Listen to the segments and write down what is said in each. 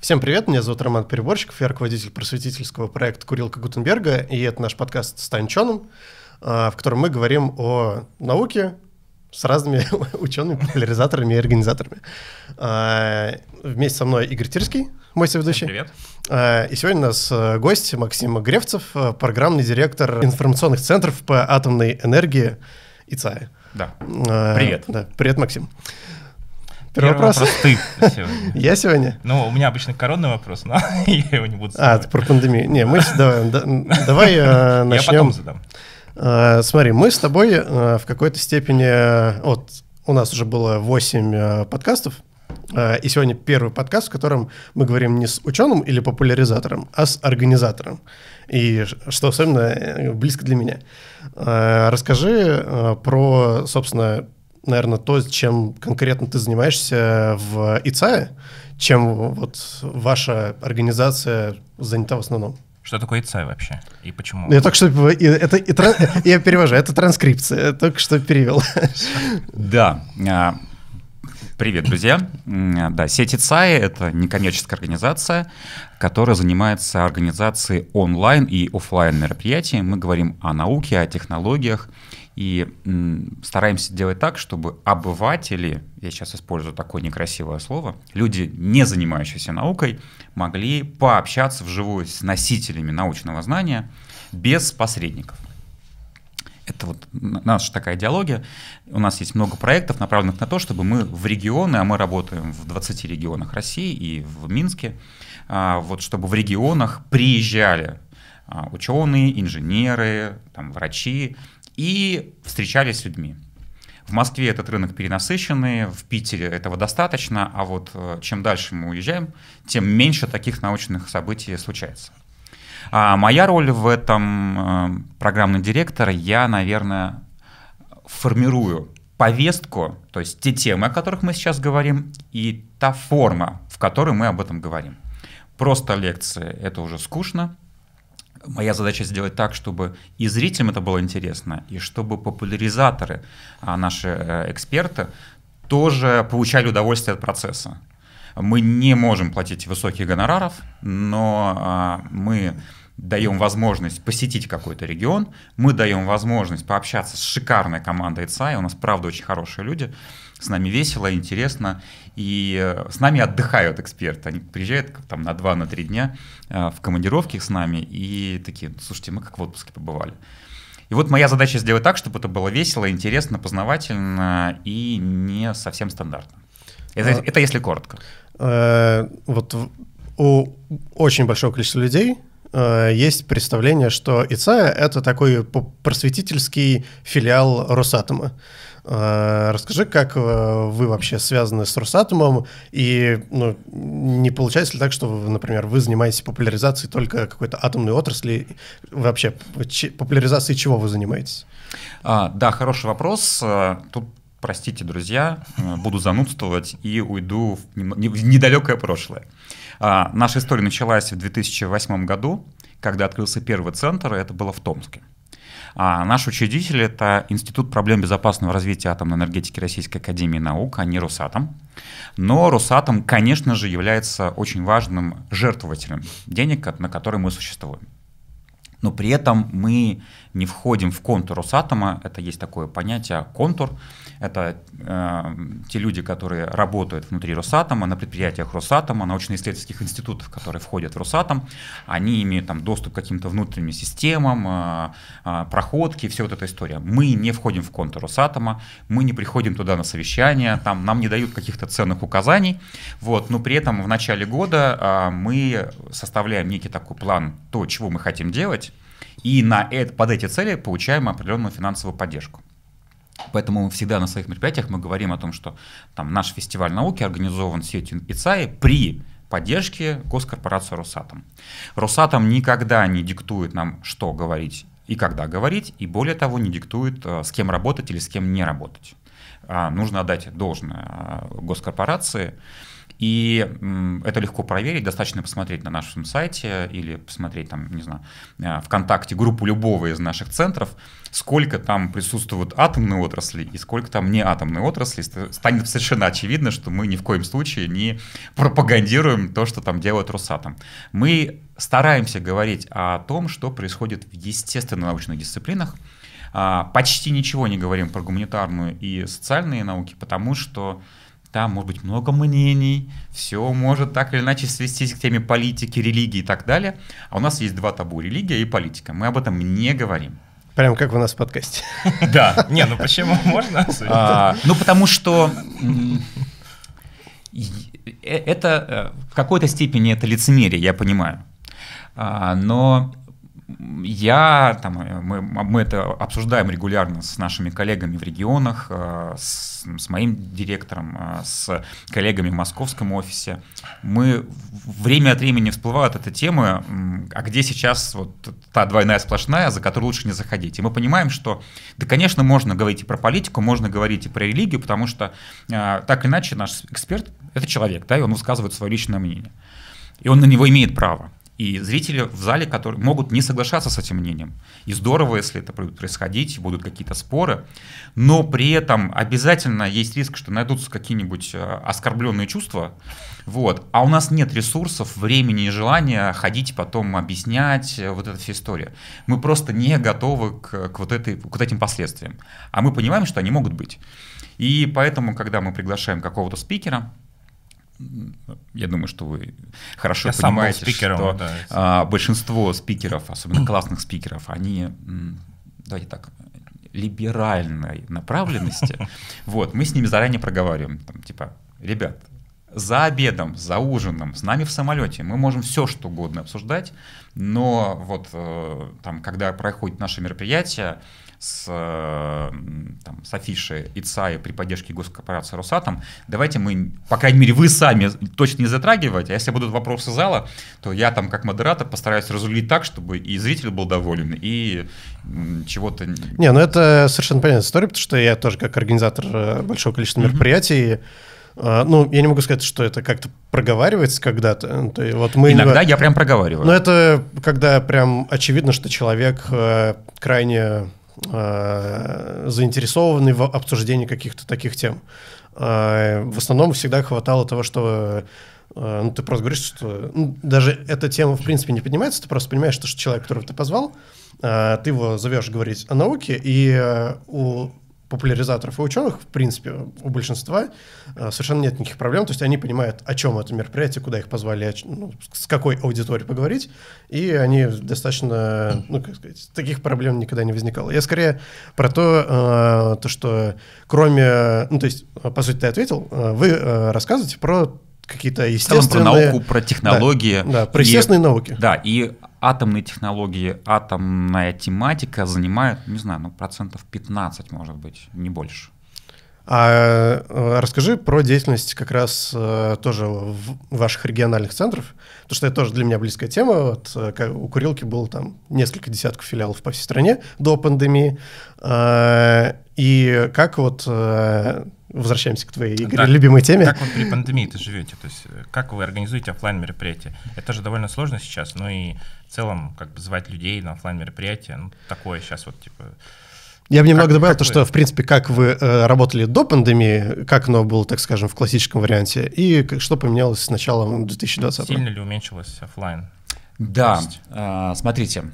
Всем привет, меня зовут Роман Переборщиков, я руководитель просветительского проекта «Курилка Гутенберга», и это наш подкаст «Стань учёным», в котором мы говорим о науке с разными учеными, популяризаторами и организаторами. Вместе со мной Игорь Тирский, мой соведущий. Привет. И сегодня у нас гость Максим Гревцев, программный директор информационных центров по атомной энергии ИЦАЭ. Да, привет. Привет, Максим. Первый вопрос ты сегодня. Я сегодня? Ну, у меня обычно коронный вопрос, но я его не буду задавать. А, про пандемию. Не, мы давай начнем. Я потом задам. Смотри, мы с тобой в какой-то степени... Вот у нас уже было 8 подкастов, и сегодня первый подкаст, в котором мы говорим не с ученым или популяризатором, а с организатором. И что особенно близко для меня. Расскажи про, собственно... наверное, то, чем конкретно ты занимаешься в ИЦАЭ, чем вот ваша организация занята в основном. Что такое ИЦАЭ вообще? И почему? Я только что... Я перевожу, это транскрипция, я только что перевел. Да. Привет, друзья. Да, сеть ИЦАЭ — это некоммерческая организация, которая занимается организацией онлайн и офлайн мероприятий. Мы говорим о науке, о технологиях, и стараемся делать так, чтобы обыватели, я сейчас использую такое некрасивое слово, люди, не занимающиеся наукой, могли пообщаться вживую с носителями научного знания без посредников. Это вот наша такая идеология. У нас есть много проектов, направленных на то, чтобы мы в регионы, а мы работаем в 20 регионах России и в Минске, вот чтобы в регионах приезжали ученые, инженеры, там, врачи, и встречались с людьми. В Москве этот рынок перенасыщенный, в Питере этого достаточно, а вот чем дальше мы уезжаем, тем меньше таких научных событий случается. А моя роль в этом программный директор, я, наверное, формирую повестку, то есть те темы, о которых мы сейчас говорим, и та форма, в которой мы об этом говорим. Просто лекции — это уже скучно. Моя задача сделать так, чтобы и зрителям это было интересно, и чтобы популяризаторы, наши эксперты, тоже получали удовольствие от процесса. Мы не можем платить высоких гонораров, но мы даем возможность посетить какой-то регион, мы даем возможность пообщаться с шикарной командой ИЦАЭ, у нас, правда, очень хорошие люди, с нами весело, интересно, и с нами отдыхают эксперты, они приезжают там, на 2-3 дня в командировке с нами, и такие, слушайте, мы как в отпуске побывали. И вот моя задача сделать так, чтобы это было весело, интересно, познавательно и не совсем стандартно. Это если коротко. Вот у очень большого количества людей есть представление, что ИЦАЭ — это такой просветительский филиал Росатома. Расскажи, как вы вообще связаны с Росатомом, и ну, не получается ли так, что, например, вы занимаетесь популяризацией только какой-то атомной отрасли? Вообще, популяризацией чего вы занимаетесь? Да, хороший вопрос. Тут, простите, друзья, буду занудствовать и уйду в недалекое прошлое. Наша история началась в 2008 году, когда открылся первый центр, это было в Томске. Наш учредитель — это Институт проблем безопасного развития атомной энергетики Российской академии наук, а не Росатом. Но Росатом, конечно же, является очень важным жертвователем денег, на которые мы существуем. Но при этом мы не входим в контур Росатома, это есть такое понятие «контур». Это те люди, которые работают внутри Росатома, на предприятиях Росатома, научно-исследовательских институтов, которые входят в Росатом, они имеют там доступ к каким-то внутренним системам, проходке, вся вот эта история. Мы не входим в контур Росатома, мы не приходим туда на совещания, там нам не дают каких-то ценных указаний, вот, но при этом в начале года мы составляем некий такой план, то, чего мы хотим делать, и под эти цели получаем определенную финансовую поддержку. Поэтому всегда на своих мероприятиях мы говорим о том, что там, наш фестиваль науки организован сетью ИЦАЭ при поддержке госкорпорации Росатом. Росатом никогда не диктует нам, что говорить и когда говорить, и более того, не диктует, с кем работать или с кем не работать. нужно отдать должное госкорпорации. И это легко проверить, достаточно посмотреть на нашем сайте или посмотреть там, не знаю, ВКонтакте группу любого из наших центров, сколько там присутствуют атомные отрасли и сколько там не атомные отрасли. Станет совершенно очевидно, что мы ни в коем случае не пропагандируем то, что там делает Росатом. Мы стараемся говорить о том, что происходит в естественно-научных дисциплинах. Почти ничего не говорим про гуманитарную и социальные науки, потому что там может быть много мнений, все может так или иначе свестись к теме политики, религии и так далее. А у нас есть два табу – религия и политика. Мы об этом не говорим. Прям как у нас в подкасте. Да. Не, ну почему можно? Ну потому что это в какой-то степени это лицемерие, я понимаю. Но мы это обсуждаем регулярно с нашими коллегами в регионах, с моим директором, с коллегами в московском офисе. Мы время от времени всплывают эта тема, а где сейчас вот та двойная сплошная, за которую лучше не заходить. И мы понимаем, что, да, конечно, можно говорить и про политику, можно говорить и про религию, потому что так или иначе наш эксперт – это человек, да, и он высказывает свое личное мнение, и он на него имеет право. И зрители в зале, которые могут не соглашаться с этим мнением. И здорово, если это будет происходить, будут какие-то споры. Но при этом обязательно есть риск, что найдутся какие-нибудь оскорбленные чувства. Вот. А у нас нет ресурсов, времени и желания ходить потом объяснять вот эту всю историю. Мы просто не готовы к этим последствиям. А мы понимаем, что они могут быть. И поэтому, когда мы приглашаем какого-то спикера, я думаю, что вы хорошо понимаете, что большинство спикеров, особенно классных спикеров, они, давайте так, либеральной направленности. Вот, мы с ними заранее проговариваем, там, типа, ребят, за обедом, за ужином, с нами в самолете мы можем все, что угодно обсуждать, но вот там, когда проходит наше мероприятие, с афиши ИЦАЭ при поддержке госкорпорации Росатом, давайте мы, по крайней мере, вы сами точно не затрагивать, а если будут вопросы зала, то я там как модератор постараюсь разрулить так, чтобы и зритель был доволен, и чего-то... Не, ну это совершенно понятная история, потому что я тоже как организатор большого количества мероприятий, ну, я не могу сказать, что это как-то проговаривается когда-то. Вот иногда я прям проговариваю. Но это когда прям очевидно, что человек крайне... заинтересованы в обсуждении каких-то таких тем. В основном всегда хватало того, что ну, ты просто говоришь, что ну, даже эта тема в принципе не поднимается, ты просто понимаешь, что человек, которого ты позвал, ты его зовешь говорить о науке, и у популяризаторов и ученых, в принципе, у большинства совершенно нет никаких проблем, то есть они понимают, о чем это мероприятие, куда их позвали, ну, с какой аудиторией поговорить, и они достаточно, ну, как сказать, таких проблем никогда не возникало. Я скорее про то, что кроме, ну, то есть, по сути, ты ответил, вы рассказываете про какие-то естественные... Про науку, про технологии. Да, про естественные науки. Да, и атомные технологии, атомная тематика занимают, не знаю, ну, 15%, может быть, не больше. А расскажи про деятельность как раз тоже ваших региональных центров, потому что это тоже для меня близкая тема. Вот, у Курилки было там несколько десятков филиалов по всей стране до пандемии. И как вот... Возвращаемся к твоей, Игорь, любимой теме. Как вы при пандемии-то живете? То есть как вы организуете офлайн мероприятия? Это же довольно сложно сейчас, ну и в целом как бы звать людей на офлайн мероприятия, ну такое сейчас вот типа... Я бы немного добавил то, что, в принципе, как вы работали до пандемии, как оно было, так скажем, в классическом варианте, и что поменялось с началом 2020-го? Сильно ли уменьшилось офлайн? Да, смотрите,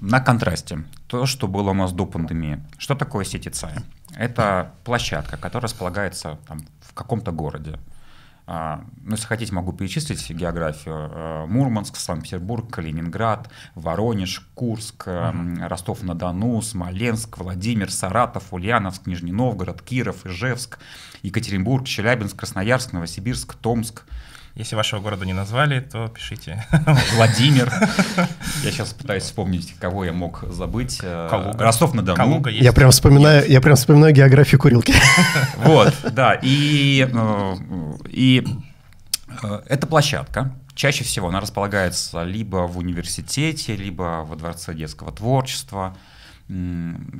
на контрасте то, что было у нас до пандемии. Что такое сеть ИЦАЭ? Это площадка, которая располагается там, в каком-то городе. Ну, если хотите, могу перечислить географию. Мурманск, Санкт-Петербург, Калининград, Воронеж, Курск, Ростов-на-Дону, Смоленск, Владимир, Саратов, Ульяновск, Нижний Новгород, Киров, Ижевск, Екатеринбург, Челябинск, Красноярск, Новосибирск, Томск. Если вашего города не назвали, то пишите. Владимир. Я сейчас пытаюсь вспомнить, кого я мог забыть. Калуга. Ростов-на-Дону. Я прям вспоминаю географию Курилки. Вот, да. И эта площадка, чаще всего она располагается либо в университете, либо во Дворце детского творчества,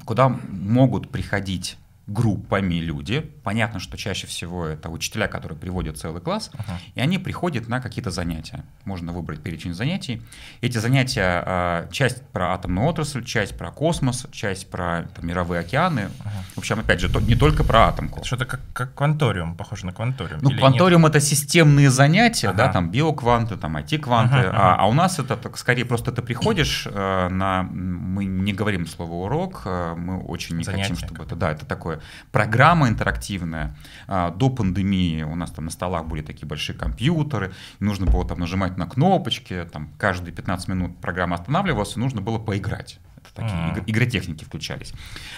куда могут приходить группами люди. Понятно, что чаще всего это учителя, которые приводят целый класс, и они приходят на какие-то занятия. Можно выбрать перечень занятий. Эти занятия, часть про атомную отрасль, часть про космос, часть про там, мировые океаны. В общем, опять же, не только про атомку. Что-то как кванториум, похоже на кванториум. Ну, кванториум — это системные занятия, да, там биокванты, там IT-кванты. А у нас это так, скорее просто ты приходишь на… Мы не говорим слово «урок», мы очень не хотим, чтобы это… Да, это такое… Программа интерактивная. До пандемии у нас там на столах были такие большие компьютеры, нужно было там нажимать на кнопочки, там каждые 15 минут программа останавливалась, и нужно было поиграть. Это такие игротехники включались.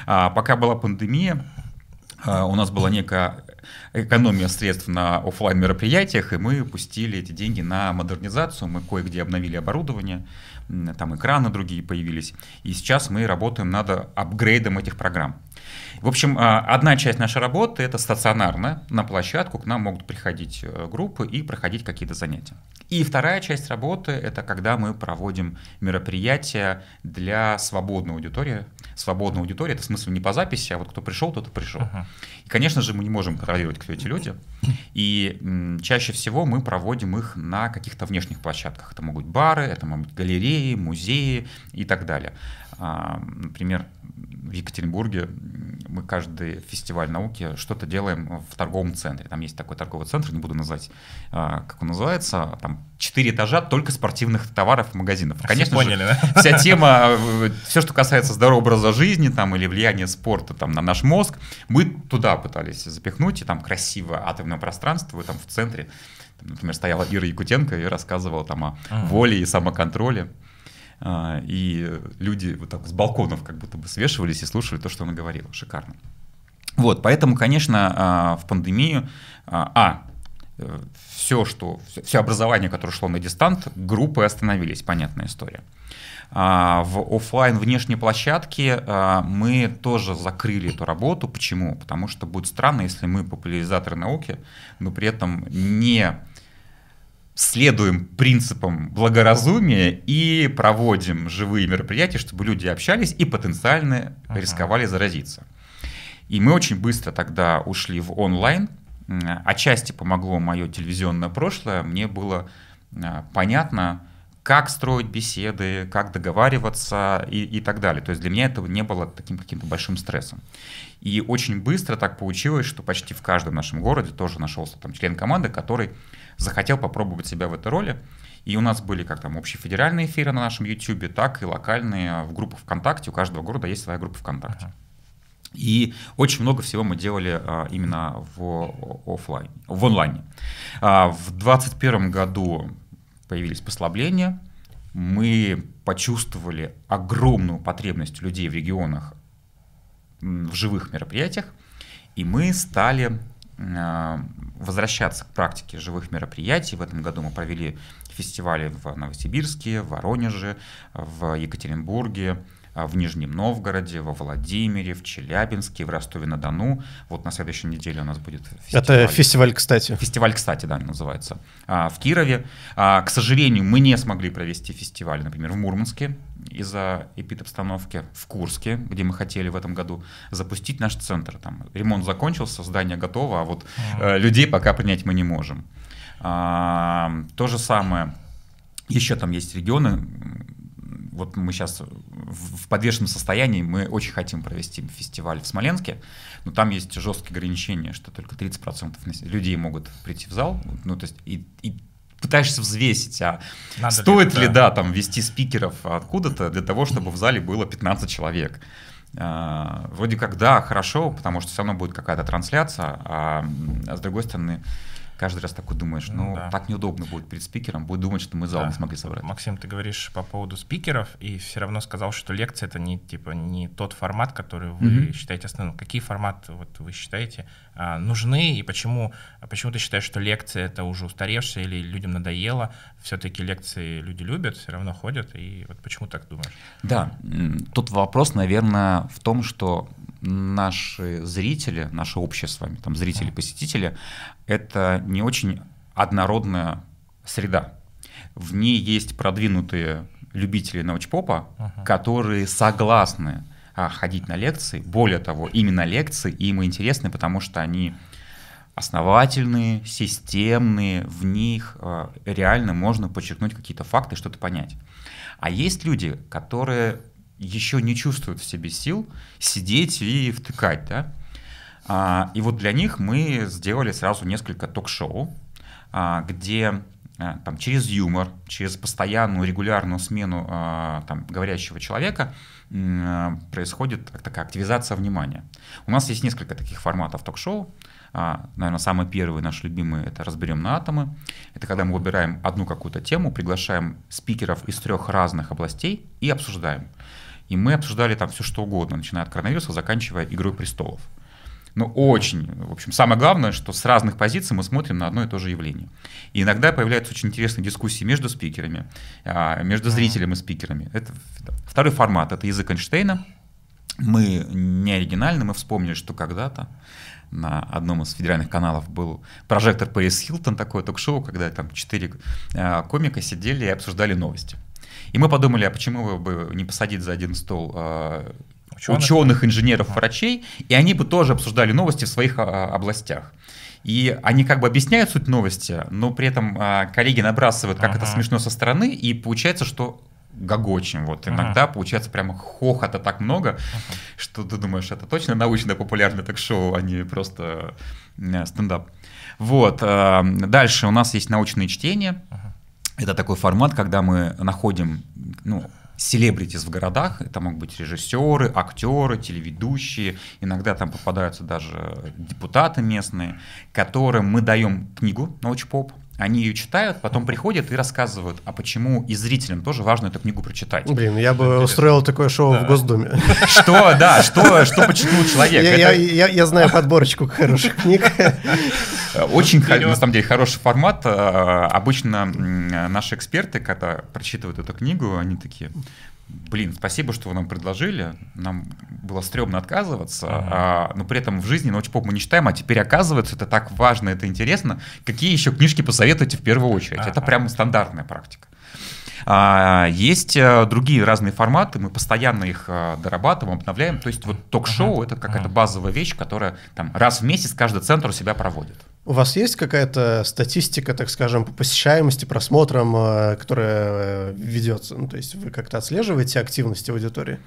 Пока была пандемия, у нас была некая экономия средств на офлайн мероприятиях, и мы пустили эти деньги на модернизацию, мы кое-где обновили оборудование, там экраны другие появились, и сейчас мы работаем над апгрейдом этих программ. В общем, одна часть нашей работы — это стационарно, на площадку к нам могут приходить группы и проходить какие-то занятия. И вторая часть работы — это когда мы проводим мероприятия для свободной аудитории. Свободная аудитория — это в смысле не по записи, а вот кто пришел, тот и пришел. И, конечно же, мы не можем контролировать, кто эти люди, и чаще всего мы проводим их на каких-то внешних площадках. Это могут быть бары, это могут быть галереи, музеи и так далее. Например, в Екатеринбурге мы каждый фестиваль науки что-то делаем в торговом центре. Там есть такой торговый центр, не буду называть, как он называется. Там 4 этажа только спортивных товаров и магазинов. Конечно, все поняли, же, да? Вся тема, все, что касается здорового образа жизни там, или влияния спорта там, на наш мозг, мы туда пытались запихнуть. И там красивое атомное пространство, и там в центре, там, например, стояла Ира Якутенко и рассказывала там о воле и самоконтроле. И люди вот так с балконов как будто бы свешивались и слушали то, что она говорила. Шикарно. Вот, поэтому, конечно, в пандемию… Все образование, которое шло на дистант, группы остановились, понятная история. В офлайн внешней площадке мы тоже закрыли эту работу. Почему? Потому что будет странно, если мы популяризаторы науки, но при этом не… следуем принципам благоразумия и проводим живые мероприятия, чтобы люди общались и потенциально рисковали заразиться. И мы очень быстро тогда ушли в онлайн. Отчасти помогло мое телевизионное прошлое. Мне было понятно, как строить беседы, как договариваться и так далее. То есть для меня этого не было таким каким-то большим стрессом. И очень быстро так получилось, что почти в каждом нашем городе тоже нашелся там член команды, который захотел попробовать себя в этой роли. И у нас были как там общефедеральные эфиры на нашем YouTube, так и локальные в группах ВКонтакте. У каждого города есть своя группа ВКонтакте. И очень много всего мы делали именно в онлайне. В 2021 году появились послабления. Мы почувствовали огромную потребность людей в регионах в живых мероприятиях. И мы стали возвращаться к практике живых мероприятий. В этом году мы провели фестивали в Новосибирске, в Воронеже, в Екатеринбурге, в Нижнем Новгороде, во Владимире, в Челябинске, в Ростове-на-Дону. Вот на следующей неделе у нас будет фестиваль. Это фестиваль «Кстати». Фестиваль «Кстати», да, называется. В Кирове. К сожалению, мы не смогли провести фестиваль, например, в Мурманске из-за эпидобстановки, в Курске, где мы хотели в этом году запустить наш центр. Там ремонт закончился, здание готово, а вот людей пока принять мы не можем. То же самое. Еще там есть регионы. Вот мы сейчас в подвешенном состоянии, мы очень хотим провести фестиваль в Смоленске, но там есть жесткие ограничения, что только 30% людей могут прийти в зал, ну, то есть и пытаешься взвесить, а надо стоит ли, да, там вести спикеров откуда-то для того, чтобы в зале было 15 человек. Вроде как, да, хорошо, потому что все равно будет какая-то трансляция, а с другой стороны… Каждый раз такой думаешь, ну да, так неудобно будет перед спикером, будет думать, что мы зал не смогли собрать. Максим, ты говоришь по поводу спикеров, и все равно сказал, что лекция — это не тот формат, который вы считаете основным. Какие форматы вот, вы считаете нужны, и почему ты считаешь, что лекция — это уже устаревшая или людям надоело? Все-таки лекции люди любят, все равно ходят, и вот почему так думаешь? Да, тут вопрос, наверное, в том, что наши зрители, наше общее с вами, там зрители, посетители, это не очень однородная среда. В ней есть продвинутые любители научпопа, которые согласны ходить на лекции. Более того, именно лекции им интересны, потому что они основательные, системные, в них реально можно подчеркнуть какие-то факты, что-то понять. А есть люди, которые еще не чувствуют в себе сил сидеть и втыкать, да? И вот для них мы сделали сразу несколько ток-шоу, где там, через юмор, через постоянную регулярную смену там, говорящего человека происходит такая активизация внимания. У нас есть несколько таких форматов ток-шоу. Наверное, самый первый наш любимый — это «Разберем на атомы». Это когда мы выбираем одну какую-то тему, приглашаем спикеров из 3 разных областей и обсуждаем. И мы обсуждали там все что угодно, начиная от коронавируса, заканчивая «Игрой престолов». Ну, очень, в общем, самое главное, что с разных позиций мы смотрим на одно и то же явление. И иногда появляются очень интересные дискуссии между спикерами, между зрителем и спикерами. Это второй формат — это «Язык Эйнштейна». Мы не оригинальны, мы вспомнили, что когда-то на одном из федеральных каналов был прожектор Пэрис Хилтон, такое ток-шоу, когда там 4 комика сидели и обсуждали новости. И мы подумали, а почему бы не посадить за один стол ученых, инженеров, врачей, и они бы тоже обсуждали новости в своих областях. И они как бы объясняют суть новости, но при этом коллеги набрасывают, как это смешно со стороны, и получается, что гогочем. Вот иногда получается прямо хохота так много, что ты думаешь, это точно научно-популярное ток-шоу, а не просто стендап. Вот. Дальше у нас есть «Научные чтения». Это такой формат, когда мы находим, ну, селебритис в городах, это могут быть режиссеры, актеры, телеведущие, иногда там попадаются даже депутаты местные, которым мы даем книгу «Научпоп». Они ее читают, потом приходят и рассказывают, а почему и зрителям тоже важно эту книгу прочитать. Блин, я бы устроил такое шоу в Госдуме. Что, да, что почитал человек. Я знаю подборочку хороших книг. Очень, на самом деле, хороший формат. Обычно наши эксперты, когда прочитывают эту книгу, они такие: блин, спасибо, что вы нам предложили, нам было стрёмно отказываться, но при этом в жизни научпоп мы не читаем, а теперь оказывается, это так важно, это интересно. Какие еще книжки посоветуете в первую очередь? Это прямо стандартная практика. Есть другие разные форматы, мы постоянно их дорабатываем, обновляем. То есть вот ток-шоу — это какая-то базовая вещь, которая там раз в месяц каждый центр у себя проводит. У вас есть какая-то статистика, так скажем, по посещаемости, просмотрам, которая ведется? Ну, то есть вы как-то отслеживаете активность аудитории?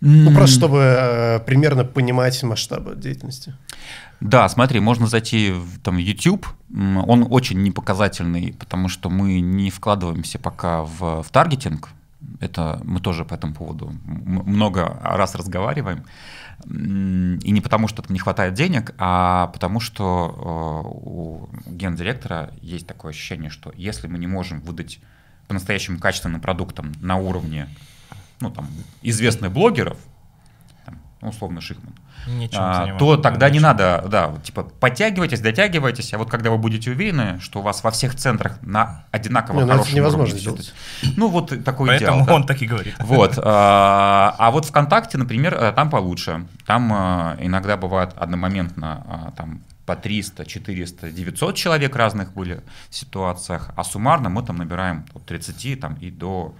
Ну, просто чтобы примерно понимать масштабы деятельности. Да, смотри, можно зайти в там, YouTube, он очень непоказательный, потому что мы не вкладываемся пока в таргетинг, это мы тоже по этому поводу много раз разговариваем, и не потому что там не хватает денег, а потому что у гендиректора есть такое ощущение, что если мы не можем выдать по-настоящему качественным продуктам на уровне, ну, там, известных блогеров, там, условно Шихман, то тогда ничего не надо, да, вот, типа, подтягивайтесь, дотягивайтесь, а вот когда вы будете уверены, что у вас во всех центрах на одинаково хорошем уровне. Ну, вот такой поэтому идеал. Поэтому он так и говорит. Вот. А вот ВКонтакте, например, там получше. Там иногда бывает одномоментно там по 300, 400, 900 человек разных были в ситуациях, а суммарно мы там набираем от 30 там, и до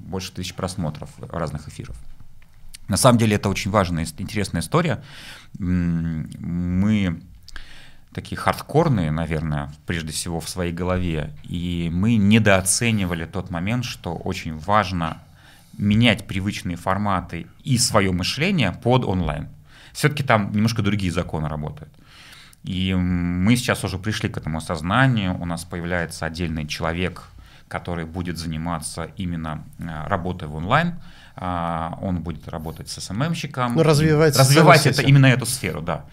больше 1000 просмотров разных эфиров. На самом деле это очень важная, интересная история. Мы такие хардкорные, наверное, прежде всего в своей голове, и мы недооценивали тот момент, что очень важно менять привычные форматы и свое мышление под онлайн. Все-таки там немножко другие законы работают. И мы сейчас уже пришли к этому осознанию, у нас появляется отдельный человек, который будет заниматься именно работой в онлайн, он будет работать с СММщиком. Ну, развивать это, именно эту сферу, да.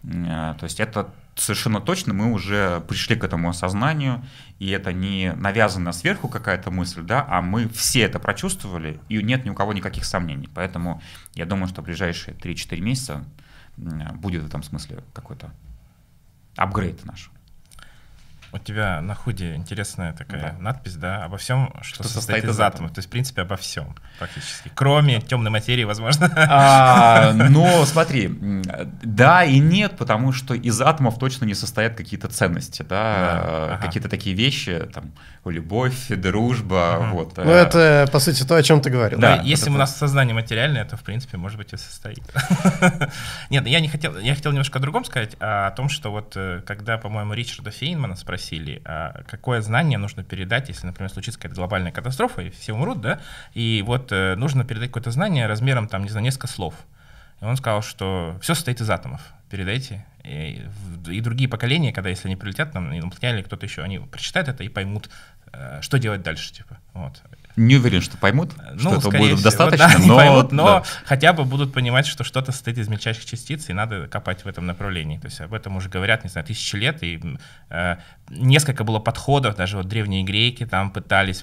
То есть это совершенно точно, мы уже пришли к этому осознанию, и это не навязана сверху какая-то мысль, да, а мы все это прочувствовали, и нет ни у кого никаких сомнений. Поэтому я думаю, что в ближайшие 3-4 месяца будет в этом смысле какой-то апгрейд наш. У тебя на худи интересная такая надпись, да, обо всем, что состоит из атомов. То есть, в принципе, обо всем практически. Кроме темной материи, возможно. Ну, смотри, Да и нет, потому что из атомов точно не состоят какие-то ценности, да, какие-то такие вещи, там, любовь, дружба, вот. Ну, это, по сути, то, о чем ты говорил. Да, если у нас сознание материальное, то, в принципе, может быть, и состоит. Нет, я не хотел, я хотел немножко о другом сказать, о том, что вот, когда, по-моему, Ричарда Фейнмана спросили, какое знание нужно передать, если, например, случится какая-то глобальная катастрофа, и все умрут, да, и вот нужно передать какое-то знание размером, там, не знаю, несколько слов. И он сказал, что все состоит из атомов, передайте. И другие поколения, когда, если они прилетят, там, инопланетяне или кто-то еще, они прочитают это и поймут, что делать дальше, типа, вот. Не уверен, что поймут, ну, что это будет достаточно, да, но, поймут, но да, хотя бы будут понимать, что что-то состоит из мельчайших частиц, и надо копать в этом направлении. То есть об этом уже говорят, не знаю, тысячи лет, и несколько было подходов, даже вот древние греки там пытались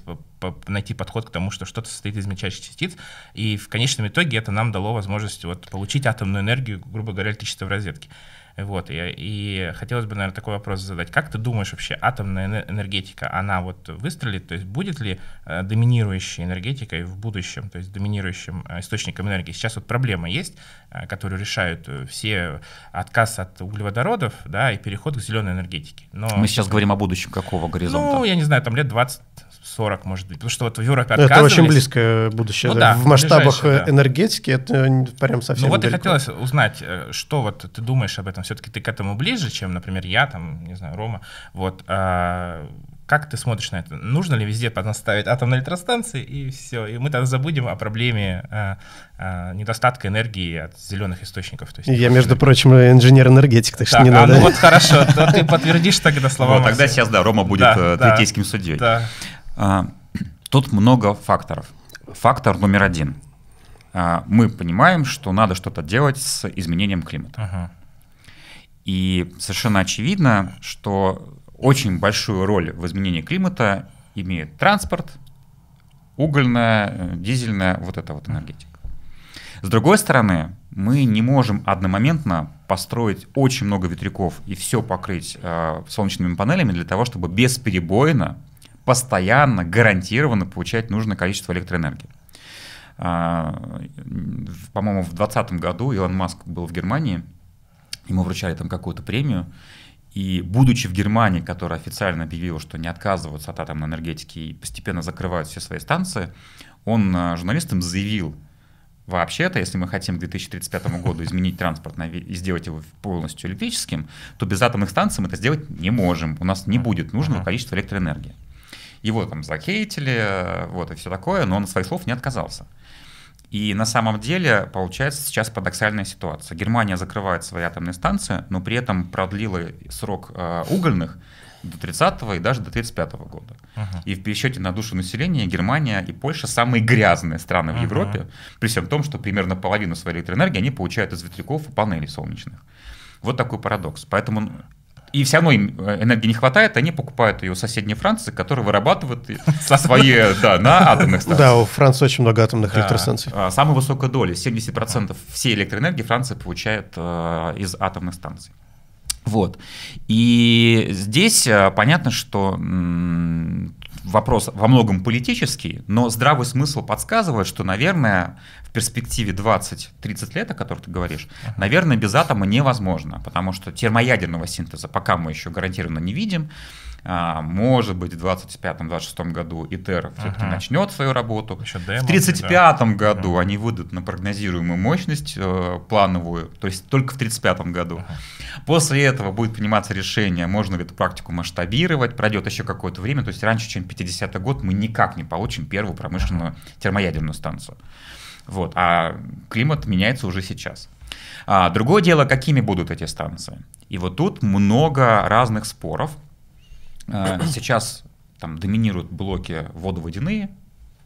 найти подход к тому, что что-то состоит из мельчайших частиц, и в конечном итоге это нам дало возможность вот получить атомную энергию, грубо говоря, электричество в розетке. Вот, и хотелось бы, наверное, такой вопрос задать. Как ты думаешь вообще, атомная энергетика, она вот выстрелит? То есть будет ли доминирующей энергетикой в будущем, то есть доминирующим источником энергии? Сейчас вот проблема есть, которую решают все: отказ от углеводородов, да, и переход к зеленой энергетике. Но... Мы сейчас говорим о будущем какого горизонта? Ну, я не знаю, там лет 20-40, может быть. Потому что вот в Европе отказывались. Это очень близкое будущее. Ну, да, в масштабах энергетики это прям совсем далеко. Ну вот и хотелось узнать, что вот ты думаешь об этом. Все-таки ты к этому ближе, чем, например, я, там, не знаю, Рома. Вот, как ты смотришь на это? Нужно ли везде поставить атомные электростанции, и все? И мы тогда забудем о проблеме недостатка энергии от зеленых источников. То есть, я, между прочим, инженер-энергетик, так что не надо. Ну вот хорошо, ты подтвердишь тогда слова. Тогда сейчас, да, Рома будет третейским судьей. Тут много факторов. Фактор номер один. Мы понимаем, что надо что-то делать с изменением климата. И совершенно очевидно, что очень большую роль в изменении климата имеет транспорт, угольная, дизельная, вот эта вот энергетика. С другой стороны, мы не можем одномоментно построить очень много ветряков и все покрыть солнечными панелями для того, чтобы бесперебойно, постоянно, гарантированно получать нужное количество электроэнергии. По-моему, в 2020 году Илон Маск был в Германии. Ему вручали там какую-то премию, и будучи в Германии, которая официально объявила, что не отказываются от атомной энергетики и постепенно закрывают все свои станции, он журналистам заявил: вообще-то, если мы хотим к 2035 году изменить транспорт и сделать его полностью электрическим, то без атомных станций мы это сделать не можем, у нас не будет нужного количества электроэнергии. Его там захейтили, вот, и все такое, но он от своих слов не отказался. И на самом деле получается сейчас парадоксальная ситуация. Германия закрывает свои атомные станции, но при этом продлила срок угольных до 30-го и даже до 35-го года. И в пересчете на душу населения Германия и Польша самые грязные страны в Европе, при всем том, что примерно половину своей электроэнергии они получают из ветряков и панелей солнечных. Вот такой парадокс. Поэтому... И все равно им энергии не хватает, они покупают ее у соседней Франции, которая вырабатывает свои, да, на атомных станциях. Да, у Франции очень много атомных электростанций. Самая высокая доля, 70% всей электроэнергии Франция получает из атомных станций. Вот. И здесь понятно, что вопрос во многом политический, но здравый смысл подсказывает, что, наверное, в перспективе 20-30 лет, о которых ты говоришь, наверное, без атома невозможно, потому что термоядерного синтеза пока мы еще гарантированно не видим. Может быть, в 2025-2026 году ИТЭР все-таки начнет свою работу. Еще демо, в 1935 году они выйдут на прогнозируемую мощность плановую, то есть только в 1935 году. После этого будет приниматься решение, можно ли эту практику масштабировать, пройдет еще какое-то время, то есть раньше, чем 50-й год, мы никак не получим первую промышленную термоядерную станцию. Вот. А климат меняется уже сейчас. Другое дело, какими будут эти станции. И вот тут много разных споров. Сейчас там доминируют блоки водоводяные,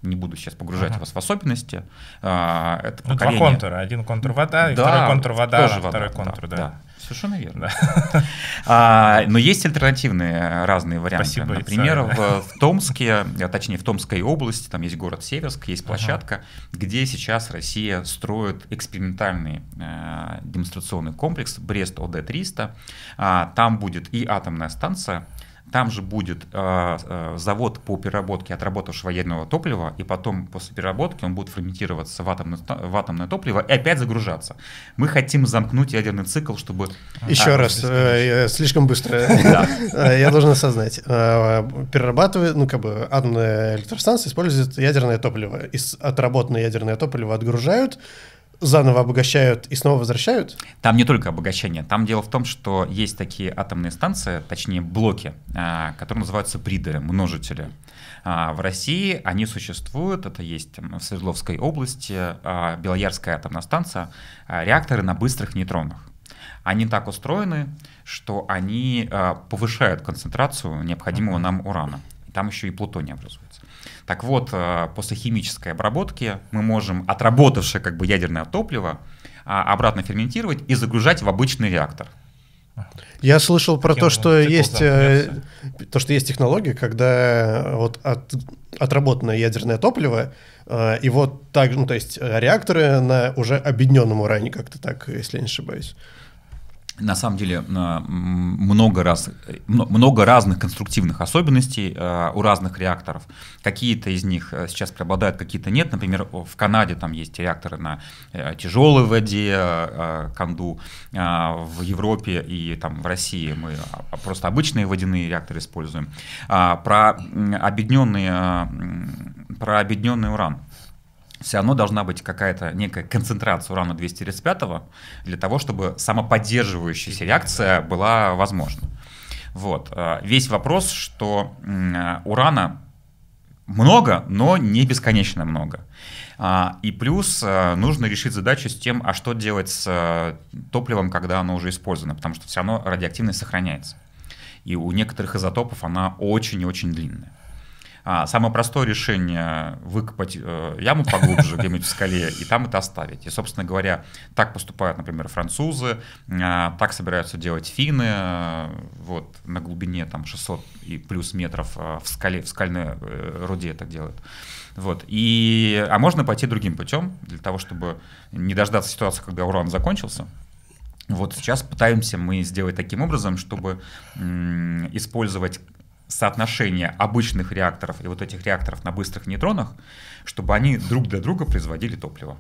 не буду сейчас погружать вас в особенности. Это ну, поколение... Два контура, один контур вода, и второй контур вода, второй контур, да. Совершенно верно. Но есть альтернативные разные варианты. Спасибо. Например, в Томске, точнее в Томской области, там есть город Северск, есть площадка, где сейчас Россия строит экспериментальный демонстрационный комплекс Брест-ОД-300. Там будет и атомная станция, Там же будет завод по переработке отработавшего ядерного топлива, и потом после переработки он будет ферментироваться в атомное топливо и опять загружаться. Мы хотим замкнуть ядерный цикл, чтобы... Еще раз, слишком быстро. Я должен осознать. Перерабатывая, ну как бы атомная электростанция использует ядерное топливо. Отработанное ядерное топливо отгружают, заново обогащают и снова возвращают? Там не только обогащение. Там дело в том, что есть такие атомные станции, точнее блоки, которые называются бридеры, множители. В России они существуют. Это есть в Свердловской области Белоярская атомная станция. Реакторы на быстрых нейтронах. Они так устроены, что они повышают концентрацию необходимого нам урана. Там еще и плутоний образуется. Так вот, после химической обработки мы можем отработавшее как бы ядерное топливо обратно ферментировать и загружать в обычный реактор. Я слышал про то, что есть, технология, когда вот отработанное ядерное топливо, и вот так, ну, то есть реакторы на уже объединенном уране, как-то так, если я не ошибаюсь. На самом деле много разных конструктивных особенностей у разных реакторов. Какие-то из них сейчас преобладают, какие-то нет. Например, в Канаде там есть реакторы на тяжелой воде, канду. В Европе и там в России мы просто обычные водяные реакторы используем. Про объединенный уран. Все равно должна быть какая-то некая концентрация урана-235 для того, чтобы самоподдерживающаяся реакция была возможна. Вот. Весь вопрос, что урана много, но не бесконечно много. И плюс нужно решить задачу с тем, а что делать с топливом, когда оно уже использовано, потому что все равно радиоактивность сохраняется. И у некоторых изотопов она очень и очень длинная. Самое простое решение — выкопать яму поглубже где-нибудь в скале и там это оставить. И, собственно говоря, так поступают, например, французы, так собираются делать финны. Вот, на глубине там, 600 и плюс метров в скальной руде так делают. Вот. А можно пойти другим путем для того, чтобы не дождаться ситуации, когда уран закончился. Вот сейчас пытаемся мы сделать таким образом, чтобы использовать соотношение обычных реакторов и вот этих реакторов на быстрых нейтронах, чтобы они друг для друга производили топливо.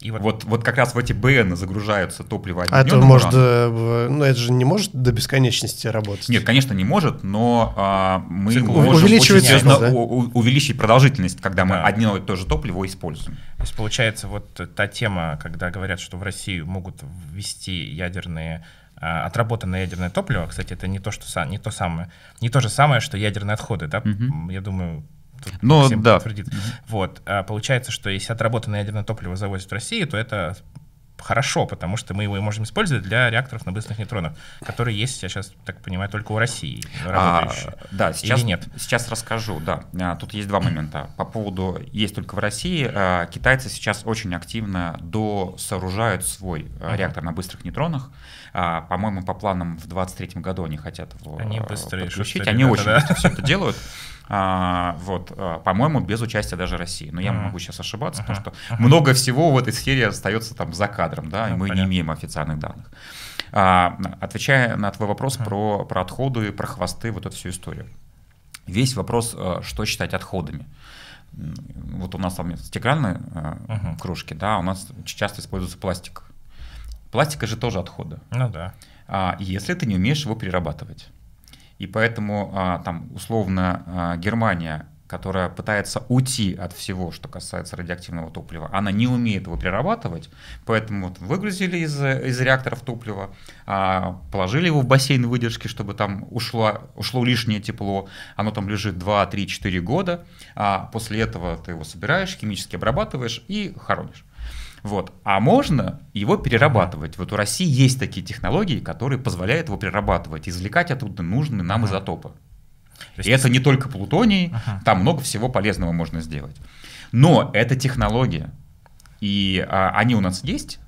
И вот как раз в эти БН загружаются топливо объединенного урана. Это же не может до бесконечности работать. Нет, конечно, не может, но мы можем очень серьезно увеличить продолжительность, когда мы одно и то же топливо используем. То есть получается вот та тема, когда говорят, что в Россию могут ввести отработанное ядерное топливо, кстати, это не то же самое, что ядерные отходы, да? Я думаю, Максим подтвердит. Вот, получается, что если отработанное ядерное топливо завозят в Россию, то это хорошо, потому что мы его можем использовать для реакторов на быстрых нейтронах, которые есть, я сейчас так понимаю, только у России работающие. Да, сейчас расскажу, да. Тут есть два момента. По поводу «есть только в России», китайцы сейчас очень активно досооружают свой реактор на быстрых нейтронах. По-моему, по планам в 2023 году они хотят его подключить. Они очень быстро все это делают. По-моему, без участия даже России. Но я могу сейчас ошибаться, потому что много всего в этой сфере остается там за кадром, да, и мы не имеем официальных данных. Отвечая на твой вопрос про отходы, про хвосты, вот эту всю историю. Весь вопрос, что считать отходами. Вот у нас там стеклянные кружки, да, у нас часто используется пластик. Пластик же тоже отходы. Ну да. Если ты не умеешь его перерабатывать. И поэтому там условно Германия, которая пытается уйти от всего, что касается радиоактивного топлива, она не умеет его перерабатывать, поэтому вот выгрузили из реакторов топливо, положили его в бассейн выдержки, чтобы там ушло лишнее тепло, оно там лежит 2, 3, 4 года, после этого ты его собираешь, химически обрабатываешь и хоронишь. Вот. А можно его перерабатывать. Вот у России есть такие технологии, которые позволяют его перерабатывать, извлекать оттуда нужные нам изотопы. И это не только плутоний, там много всего полезного можно сделать. Но это технология, и они у нас есть.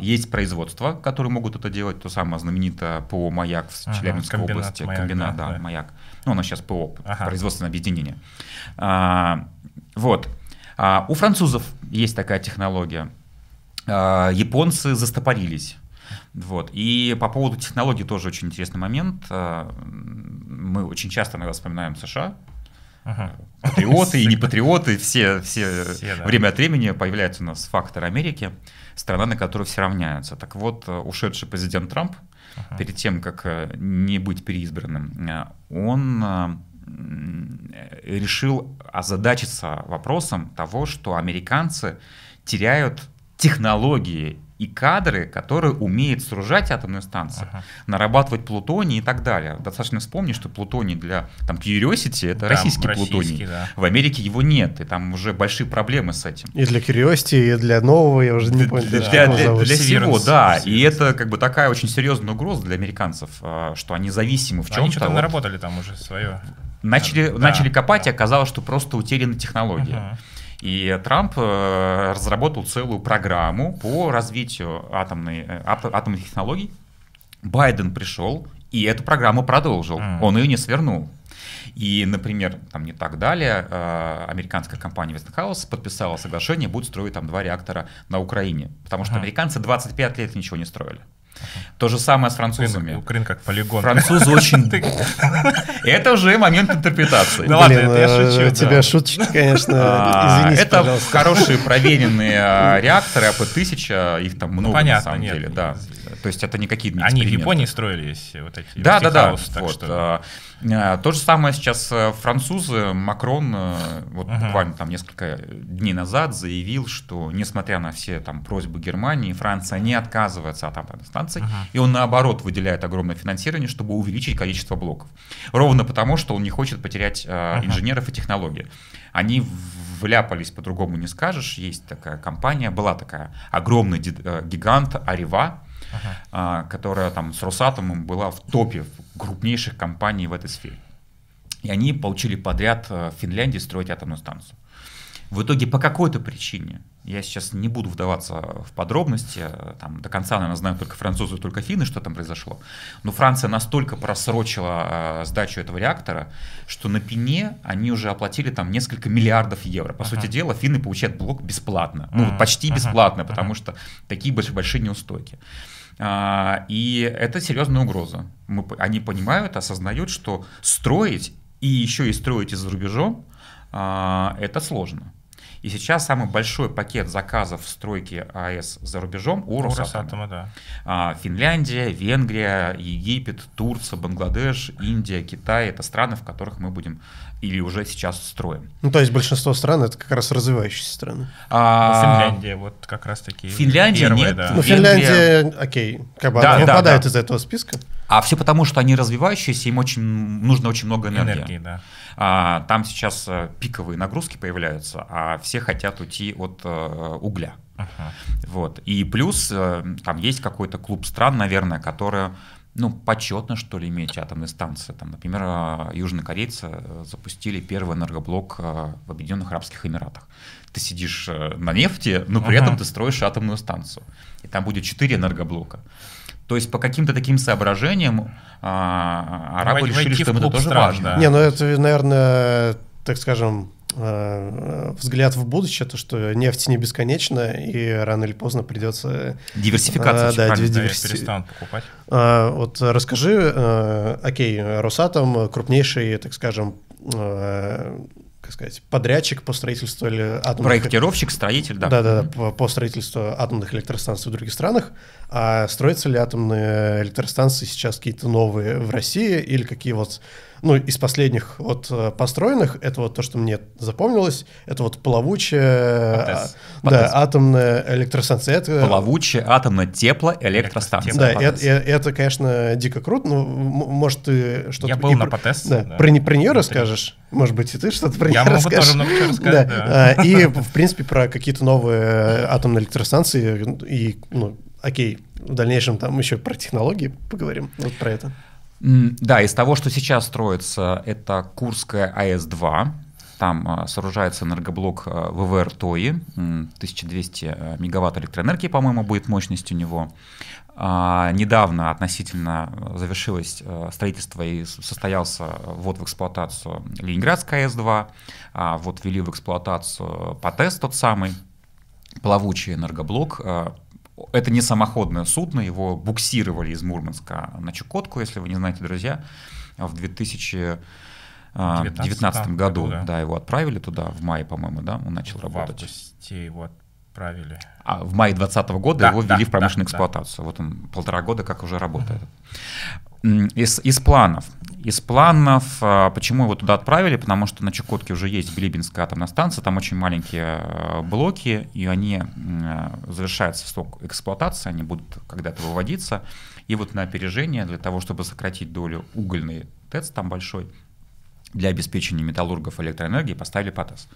Есть производства, которые могут это делать, то самое знаменитое ПО «Маяк» в Челябинской области. Комбинат, да, «Маяк». Ну, оно сейчас ПО, производственное объединение. У французов есть такая технология. Японцы застопорились. Вот. И по поводу технологий тоже очень интересный момент. мы очень часто иногда вспоминаем США. Патриоты и непатриоты, все да. Время от времени появляется у нас фактор Америки, страна, на которую все равняются. Так вот, ушедший президент Трамп, перед тем, как не быть переизбранным, он решил озадачиться вопросом того, что американцы теряют технологии и кадры, которые умеют сооружать атомную станцию, нарабатывать плутоний и так далее. Достаточно вспомнить, что плутоний для там, Curiosity — это российский плутоний. Да. В Америке его нет, и там уже большие проблемы с этим. И для Curiosity, и для нового, я уже не понял. Для всего, да. Северс. И это как бы такая очень серьезная угроза для американцев, что они зависимы в чем-то. Они что-то наработали там уже свое. Начали копать, и оказалось, что просто утеряны технологии. И Трамп разработал целую программу по развитию атомных технологий. Байден пришел и эту программу продолжил. Он ее не свернул. И, например, там не так далее, американская компания Westinghouse подписала соглашение, будет строить там 2 реактора на Украине. Потому что американцы 25 лет ничего не строили. То же самое с французами. Украин как полигон. Французы очень... Это уже момент интерпретации. Да ладно, это я шучу. У тебя шуточки, конечно, извините, это хорошие проверенные реакторы АП-1000, их там много на самом деле. То есть это не какие-то эксперименты. Они в Японии строились, вот эти. Да. То же самое сейчас французы. Макрон вот буквально там несколько дней назад заявил, что несмотря на все там просьбы Германии, Франция не отказывается от атомной станции, и он наоборот выделяет огромное финансирование, чтобы увеличить количество блоков. Ровно потому, что он не хочет потерять инженеров и технологии. Они вляпались, по-другому не скажешь. Есть такая компания, была такая огромный гигант Арева, которая там с Росатомом была в топе крупнейших компаний в этой сфере. И они получили подряд в Финляндии строить атомную станцию. В итоге по какой-то причине, я сейчас не буду вдаваться в подробности, там, до конца, наверное, знают только французы, только финны, что там произошло, но Франция настолько просрочила сдачу этого реактора, что на пене они уже оплатили там несколько миллиардов евро. По сути дела, финны получают блок бесплатно, ну почти бесплатно, потому что такие большие неустойки. И это серьезная угроза. Они понимают, осознают, что строить, и еще и строить из-за рубежом, это сложно. И сейчас самый большой пакет заказов в стройке АЭС за рубежом у Росатома. Финляндия, Венгрия, Египет, Турция, Бангладеш, Индия, Китай — это страны, в которых мы будем или уже сейчас строим. Ну, то есть большинство стран — это как раз развивающиеся страны. Финляндия вот как раз таки. Финляндия первые, нет. Да. Ну, Финляндия, окей, как бы она выпадает из этого списка. А все потому, что они развивающиеся, им очень нужно очень много энергии. Там сейчас пиковые нагрузки появляются, а все хотят уйти от угля. Вот. И плюс там есть какой-то клуб стран, наверное, которые, ну, почетно, что ли, иметь атомные станции. Там, например, южнокорейцы запустили первый энергоблок в Объединенных Арабских Эмиратах. Ты сидишь на нефти, но при этом ты строишь атомную станцию. И там будет 4 энергоблока. То есть по каким-то таким соображениям арабы решили, что это тоже важно. Не, ну это, наверное, так скажем, взгляд в будущее, то, что нефть не бесконечна, и рано или поздно придется... Диверсификация. Перестанут покупать. Вот расскажи, окей, Росатом — крупнейший, так скажем, как сказать, подрядчик по строительству или атомных... Проектировщик, строитель, да. Да, по строительству атомных электростанций в других странах. А строятся ли атомные электростанции сейчас какие-то новые в России, или какие вот... Ну, из последних вот построенных, это вот то, что мне запомнилось, это вот плавучая ПАТЭС. Атомная электростанция. Плавучая атомно-теплоэлектростанция. Да, это, конечно, дико круто, но, может, ты что-то... Я был на ПАТЭС. Про нее расскажешь? Может быть, и ты что-то про нее расскажешь? Я могу тоже много рассказать, да. И, в принципе, про какие-то новые атомные электростанции и, ну, окей, в дальнейшем там еще про технологии поговорим, вот про это. Да, из того, что сейчас строится, это Курская АЭС-2, там сооружается энергоблок ВВР ТОИ, 1200 мегаватт электроэнергии, по-моему, будет мощность у него. Недавно относительно завершилось строительство и состоялся ввод в эксплуатацию Ленинградская АЭС-2, вот ввели в эксплуатацию ПАТЭС тот самый, плавучий энергоблок. Это не самоходное судно, его буксировали из Мурманска на Чукотку, если вы не знаете, друзья, в 2019 году, да. Да, его отправили туда, в мае, по-моему, да, он начал работать. В августе его отправили. А в мае 2020 года да, его ввели в промышленную эксплуатацию. Вот он 1,5 года как уже работает. Из планов, почему его туда отправили, потому что на Чукотке уже есть Билибинская атомная станция, там очень маленькие блоки, и они завершаются срок эксплуатации, они будут когда-то выводиться. И вот на опережение, для того, чтобы сократить долю угольной ТЭЦ там большой, для обеспечения металлургов электроэнергии поставили ПАТЭС.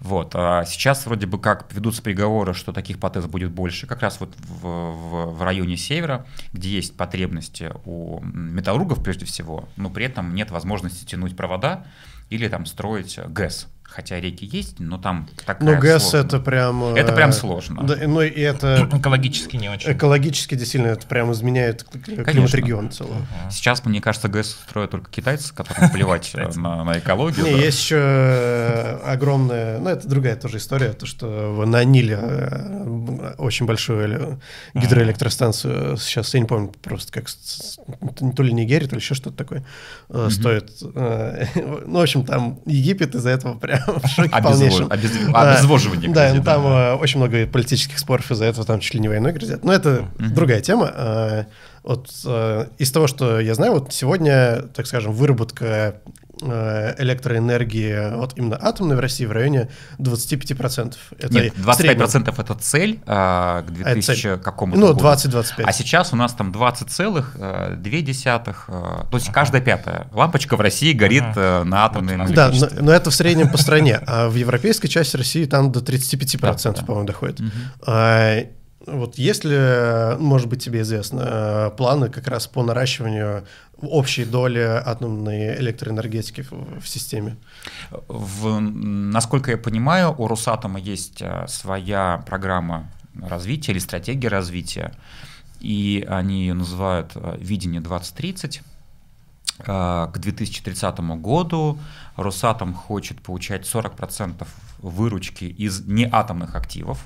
Вот. А сейчас вроде бы как ведутся переговоры, что таких ПАТЭС будет больше, как раз вот в районе севера, где есть потребности у металлургов прежде всего, но при этом нет возможности тянуть провода или там строить ГЭС. Хотя реки есть, но там такая... Ну, ГЭС это прям... Это прям сложно. Да, ну, и это экологически не очень. Экологически действительно это прям изменяет климат региона целого. Сейчас, мне кажется, ГЭС строят только китайцы, которым плевать на экологию. Не, есть еще огромная... Ну, это другая тоже история, то, что на Ниле очень большую гидроэлектростанцию сейчас, я не помню, просто как... То ли Нигерия, то ли еще что-то такое стоит. Ну, в общем, там Египет из-за этого прям... Обезвоживание. Да, грозит, там очень много политических споров из-за этого, там чуть ли не войной грозят. Но это другая тема. Вот, из того, что я знаю, вот сегодня, так скажем, выработка электроэнергии вот именно атомной в России в районе 25%. Это нет, 25% это цель к 2000 какому-то году. Ну, 20-25. А сейчас у нас там 20,2. То есть каждая пятая лампочка в России горит на атомной энергии. Да, но это в среднем по стране. А в европейской части России там до 35%, по-моему, доходит. Вот если, может быть, тебе известно, планы как раз по наращиванию общей доли атомной электроэнергетики в системе? Насколько я понимаю, у Росатома есть своя программа развития или стратегия развития, и они ее называют «Видение 2030». К 2030 году Росатом хочет получать 40% выручки из неатомных активов.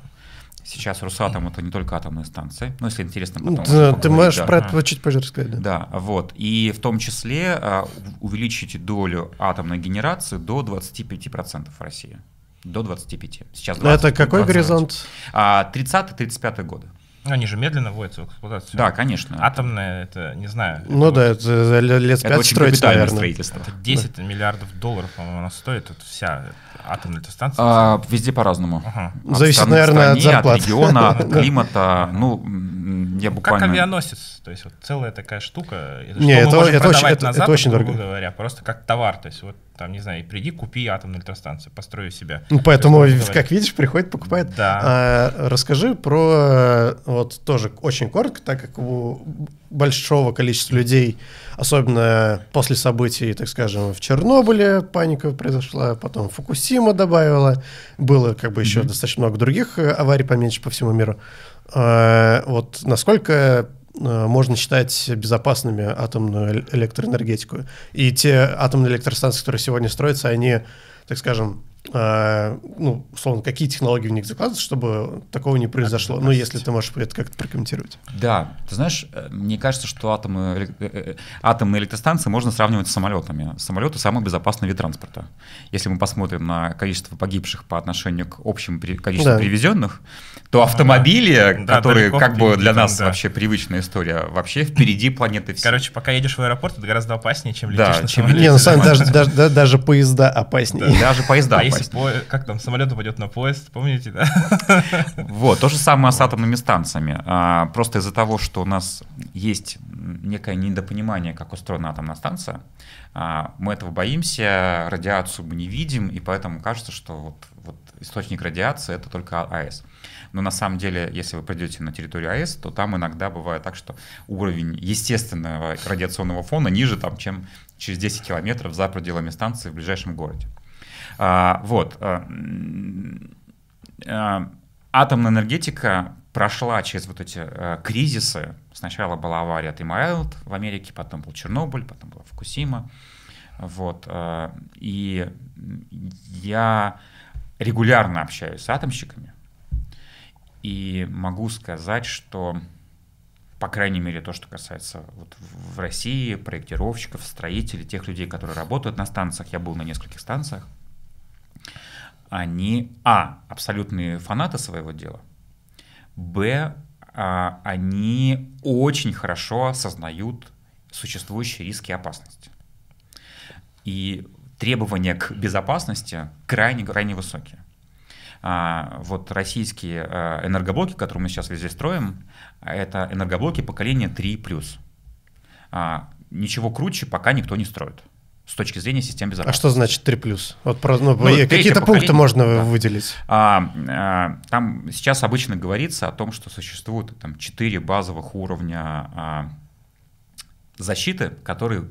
Сейчас Росатом — это не только атомные станции, но если интересно, потом... Ты можешь про это чуть позже рассказать. Да, вот. И в том числе увеличить долю атомной генерации до 25% в России. До 25%. Сейчас 20, это какой 20, горизонт? 30-35 годы. Но они же медленно вводятся в эксплуатацию. Да, конечно. Атомное, это не знаю. Ну это да, это лет 5 это строится, наверное. Строительство. Это 10 миллиардов долларов, по-моему, она стоит, вот вся атомная станция. Везде по-разному. Зависит, наверное, от зарплаты. От региона, от климата. Ну, я буквально... Как авианосец. То есть вот целая такая штука. Не, это очень дорого. Говоря, просто как товар. То есть вот там, не знаю, приди, купи атомную электростанцию, построю себя. Ну, поэтому, как видишь, приходит, покупает. Да. Расскажи про... Вот тоже очень коротко, так как у большого количества людей, особенно после событий, так скажем, в Чернобыле паника произошла, потом Фукусима добавила, было как бы еще достаточно много других аварий поменьше по всему миру. Вот насколько можно считать безопасными атомную электроэнергетику? И те атомные электростанции, которые сегодня строятся, они, так скажем, ну, условно, какие технологии в них закладываются, чтобы такого не произошло? Ну, если ты можешь это как-то прокомментировать. Да, ты знаешь, мне кажется, что атомные электростанции можно сравнивать с самолетами. Самолеты — самый безопасный вид транспорта. Если мы посмотрим на количество погибших по отношению к общему количеству привезенных, то автомобили, которые как бы для нас вообще привычная история, вообще впереди планеты всей. Короче, пока едешь в аэропорт, это гораздо опаснее, чем летишь на самолете. Не, на самом деле, даже поезда опаснее. Даже поезда опаснее. Как там самолет упадет на поезд, помните, да? Вот, то же самое с атомными станциями. Просто из-за того, что у нас есть некое недопонимание, как устроена атомная станция, мы этого боимся, радиацию мы не видим, и поэтому кажется, что вот источник радиации — это только АЭС. Но на самом деле, если вы придете на территорию АЭС, то там иногда бывает так, что уровень естественного радиационного фона ниже, там, чем через 10 километров за пределами станции в ближайшем городе. Атомная энергетика прошла через вот эти кризисы. Сначала была авария Таймыр в Америке, потом был Чернобыль, потом была Фукусима. Вот, и я регулярно общаюсь с атомщиками. И могу сказать, что, по крайней мере, то, что касается вот в России проектировщиков, строителей, тех людей, которые работают на станциях, я был на нескольких станциях, они, абсолютные фанаты своего дела, они очень хорошо осознают существующие риски и опасности. И требования к безопасности крайне высокие. Вот российские энергоблоки, которые мы сейчас везде строим, это энергоблоки поколения 3+. Ничего круче пока никто не строит с точки зрения систем безопасности. А что значит 3+? Вот, какие-то пункты можно выделить? Там сейчас обычно говорится о том, что существует 4 базовых уровня защиты, которые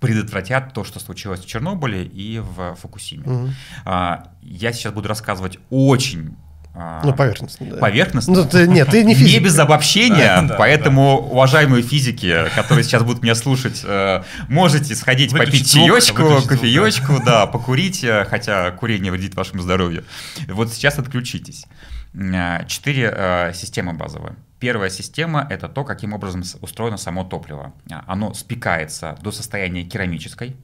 предотвратят то, что случилось в Чернобыле и в Фукусиме. Угу. Я сейчас буду рассказывать очень поверхностно. Да. Поверхностно. Ты не физик. Не без обобщения, поэтому, уважаемые физики, которые сейчас будут меня слушать, можете сходить попить чаечку, кофеечку, покурить, хотя курение вредит вашему здоровью. Вот сейчас отключитесь. 4 системы базовые. Первая система – это то, каким образом устроено само топливо. Оно спекается до состояния керамической.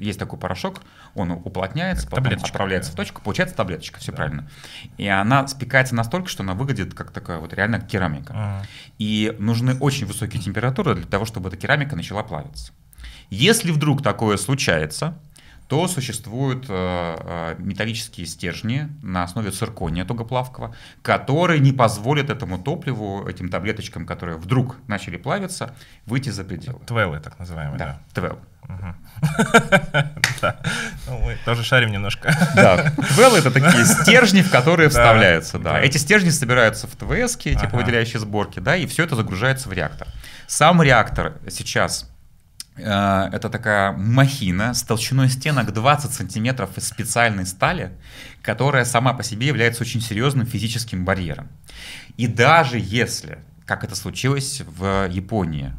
Есть такой порошок, он уплотняется, потом отправляется в точку, получается таблеточка, все правильно. И она спекается настолько, что она выглядит как такая вот реально керамика. И нужны очень высокие температуры для того, чтобы эта керамика начала плавиться. Если вдруг такое случается, то существуют металлические стержни на основе циркония тугоплавкого, которые не позволят этому топливу, этим таблеточкам, которые вдруг начали плавиться, выйти за пределы. ТВЭЛы, так называемые. Да, ТВЭЛы. Мы тоже шарим немножко. Да, ТВЭЛы — это такие стержни, в которые вставляются. Эти стержни собираются в ТВСки, типа выделяющие сборки, и все это загружается в реактор. Сам реактор сейчас... Это такая махина с толщиной стенок 20 сантиметров из специальной стали, которая сама по себе является очень серьезным физическим барьером. И даже если, как это случилось в Японии,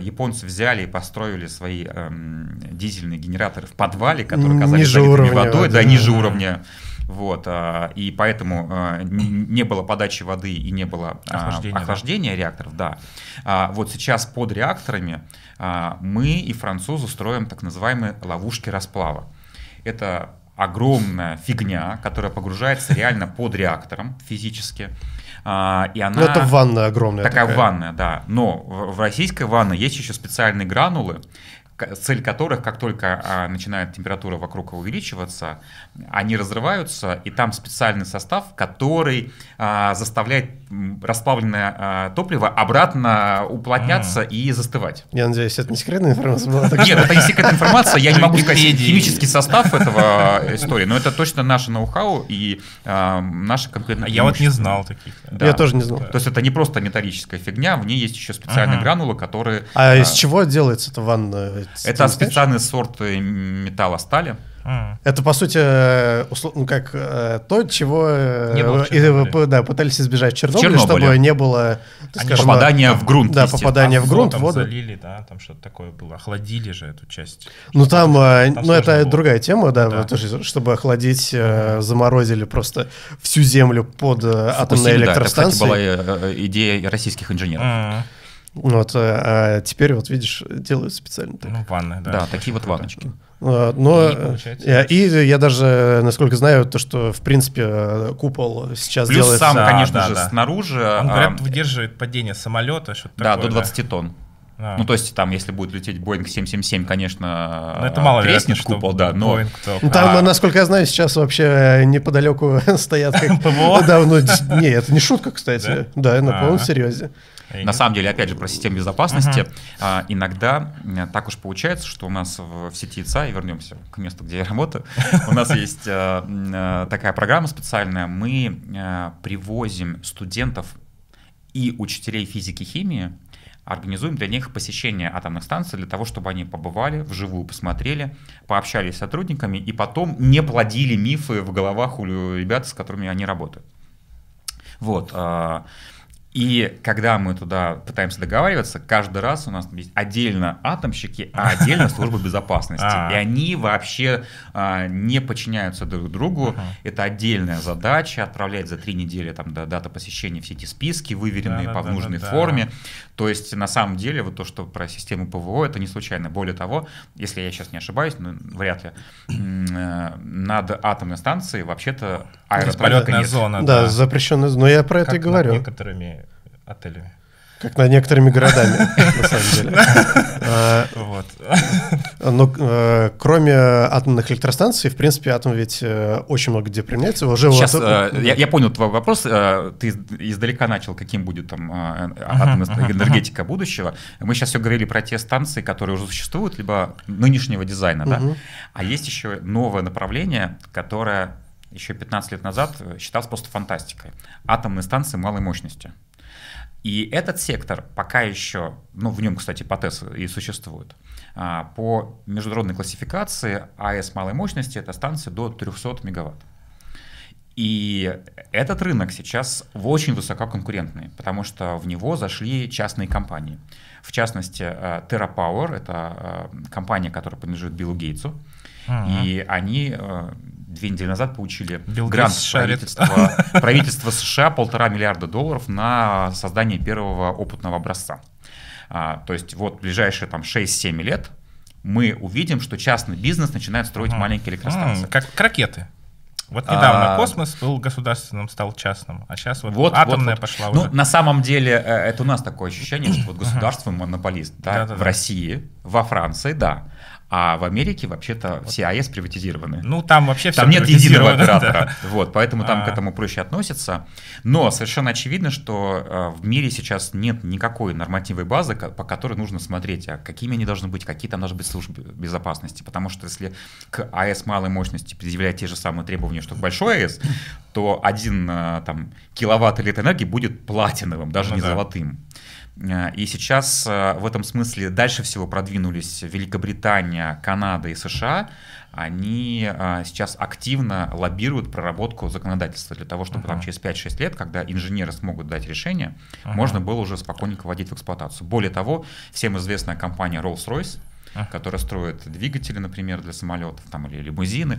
японцы взяли и построили свои дизельные генераторы в подвале, которые оказались залитыми водой, ниже уровня. И поэтому не было подачи воды и не было охлаждения реакторов. Вот сейчас под реакторами мы и французы строим так называемые ловушки расплава. Это огромная фигня, которая погружается реально под реактором физически. Это ванна огромная. Такая ванна, да. Но в российской ванне есть еще специальные гранулы, цель которых, как только начинает температура вокруг увеличиваться, они разрываются, и там специальный состав, который заставляет расплавленное топливо обратно уплотняться и застывать. Я надеюсь, это не секретная информация была? Нет, это не секретная информация, я не могу сказать химический состав этого истории, но это точно наше ноу-хау и наши конкретные... Я вот не знал таких. Я тоже не знал. То есть это не просто металлическая фигня, в ней есть еще специальные гранулы, которые... А из чего делается эта ванна? Это специальный сорт металла стали. Это, по сути, как то, чего пытались избежать в Чернобыле, чтобы не было попадания в грунт. Да, попадания в грунт, воду. Залили, там что-то такое было. Охладили же эту часть. Это другая тема, чтобы охладить, заморозили просто всю землю под атомной электростанцией. Это, кстати, была идея российских инженеров. А теперь, видишь, делают специально так. Ванны, такие вот ванночки. Я даже, насколько знаю, то, что, в принципе, купол сейчас делается... Плюс сам, конечно же, снаружи... Он, говорят, выдерживает падение самолета, что-то такое. Да, до 20 тонн. То есть, если будет лететь Боинг 777, конечно, это мало треснет купол, но... Там, насколько я знаю, сейчас вообще неподалеку стоят... ПВО? Не, это не шутка, кстати. Да, на полном серьезе. На самом деле, опять же, про систему безопасности. Иногда так уж получается, что у нас в сети ИЦАЭ, вернемся к месту, где я работаю, у нас есть такая программа специальная. Мы привозим студентов и учителей физики и химии, организуем для них посещение атомных станций для того, чтобы они побывали, вживую посмотрели, пообщались с сотрудниками и потом не плодили мифы в головах у ребят, с которыми они работают. И когда мы туда пытаемся договариваться, каждый раз у нас есть отдельно атомщики, а отдельно служба безопасности. И они вообще не подчиняются друг другу. Это отдельная задача, отправлять за 3 недели там, до даты посещения все эти списки, выверенные по нужной форме. То есть на самом деле вот то, что про систему ПВО, это не случайно. Более того, если я сейчас не ошибаюсь, ну, вряд ли, над атомной станцией вообще-то аэрополетная зона. Да, да. Запрещенная зона. Но я про это и говорю. Над некоторыми отелями. Как над некоторыми городами, на самом деле. Но кроме атомных электростанций, в принципе, атом ведь очень много где применяется. Сейчас, я понял твой вопрос. Ты издалека начал, каким будет там атомная энергетика будущего. Мы сейчас все говорили про те станции, которые уже существуют, либо нынешнего дизайна, да? А есть еще новое направление, которое еще 15 лет назад считалось просто фантастикой. Атомные станции малой мощности. И этот сектор пока еще, ну в нем, кстати, ПАТЭС и существует, по международной классификации АЭС малой мощности — это станции до 300 мегаватт. И этот рынок сейчас очень высококонкурентный, потому что в него зашли частные компании. В частности, TerraPower — это компания, которая принадлежит Биллу Гейтсу, и они 2 недели назад получили грант правительства США $1,5 миллиарда долларов на создание первого опытного образца. То есть вот ближайшие там 6-7 лет мы увидим, что частный бизнес начинает строить маленькие электростанции. Как ракеты. Вот недавно космос был государственным, стал частным, а сейчас вот атомная пошла уже. Ну, на самом деле, это у нас такое ощущение, что вот государство монополист, да, в России, во Франции, да. А в Америке вообще-то все АЭС приватизированы. Ну, там вообще все приватизировано. Там нет единого оператора. Да. Вот, поэтому там к этому проще относятся. Но совершенно очевидно, что в мире сейчас нет никакой нормативной базы, по которой нужно смотреть, а какими они должны быть, какие там должны быть службы безопасности. Потому что если к АЭС малой мощности предъявлять те же самые требования, что к большой АЭС, то 1 киловатт-лет энергии будет платиновым, даже не золотым. И сейчас в этом смысле дальше всего продвинулись Великобритания, Канада и США. Они сейчас активно лоббируют проработку законодательства для того, чтобы там через 5-6 лет, когда инженеры смогут дать решение, можно было уже спокойненько вводить в эксплуатацию. Более того, всем известная компания Rolls-Royce, которая строит двигатели, например, для самолетов там, или лимузины,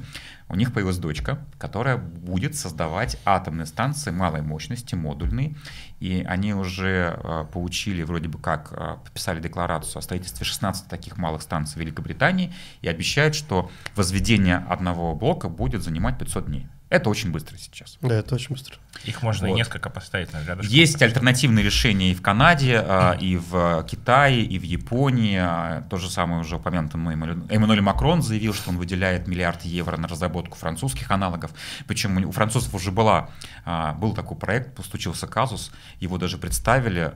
у них появилась дочка, которая будет создавать атомные станции малой мощности, модульные, и они уже получили, вроде бы как, подписали декларацию о строительстве 16 таких малых станций в Великобритании и обещают, что возведение одного блока будет занимать 500 дней. Это очень быстро сейчас. Да, это очень быстро. Их можно и несколько поставить на рядышком. Есть альтернативные решения и в Канаде, и в Китае, и в Японии. То же самое уже упомянутый Эммануэль Макрон заявил, что он выделяет $1 миллиард евро на разработку французских аналогов. Причем у французов уже был такой проект, постучился казус, его даже представили.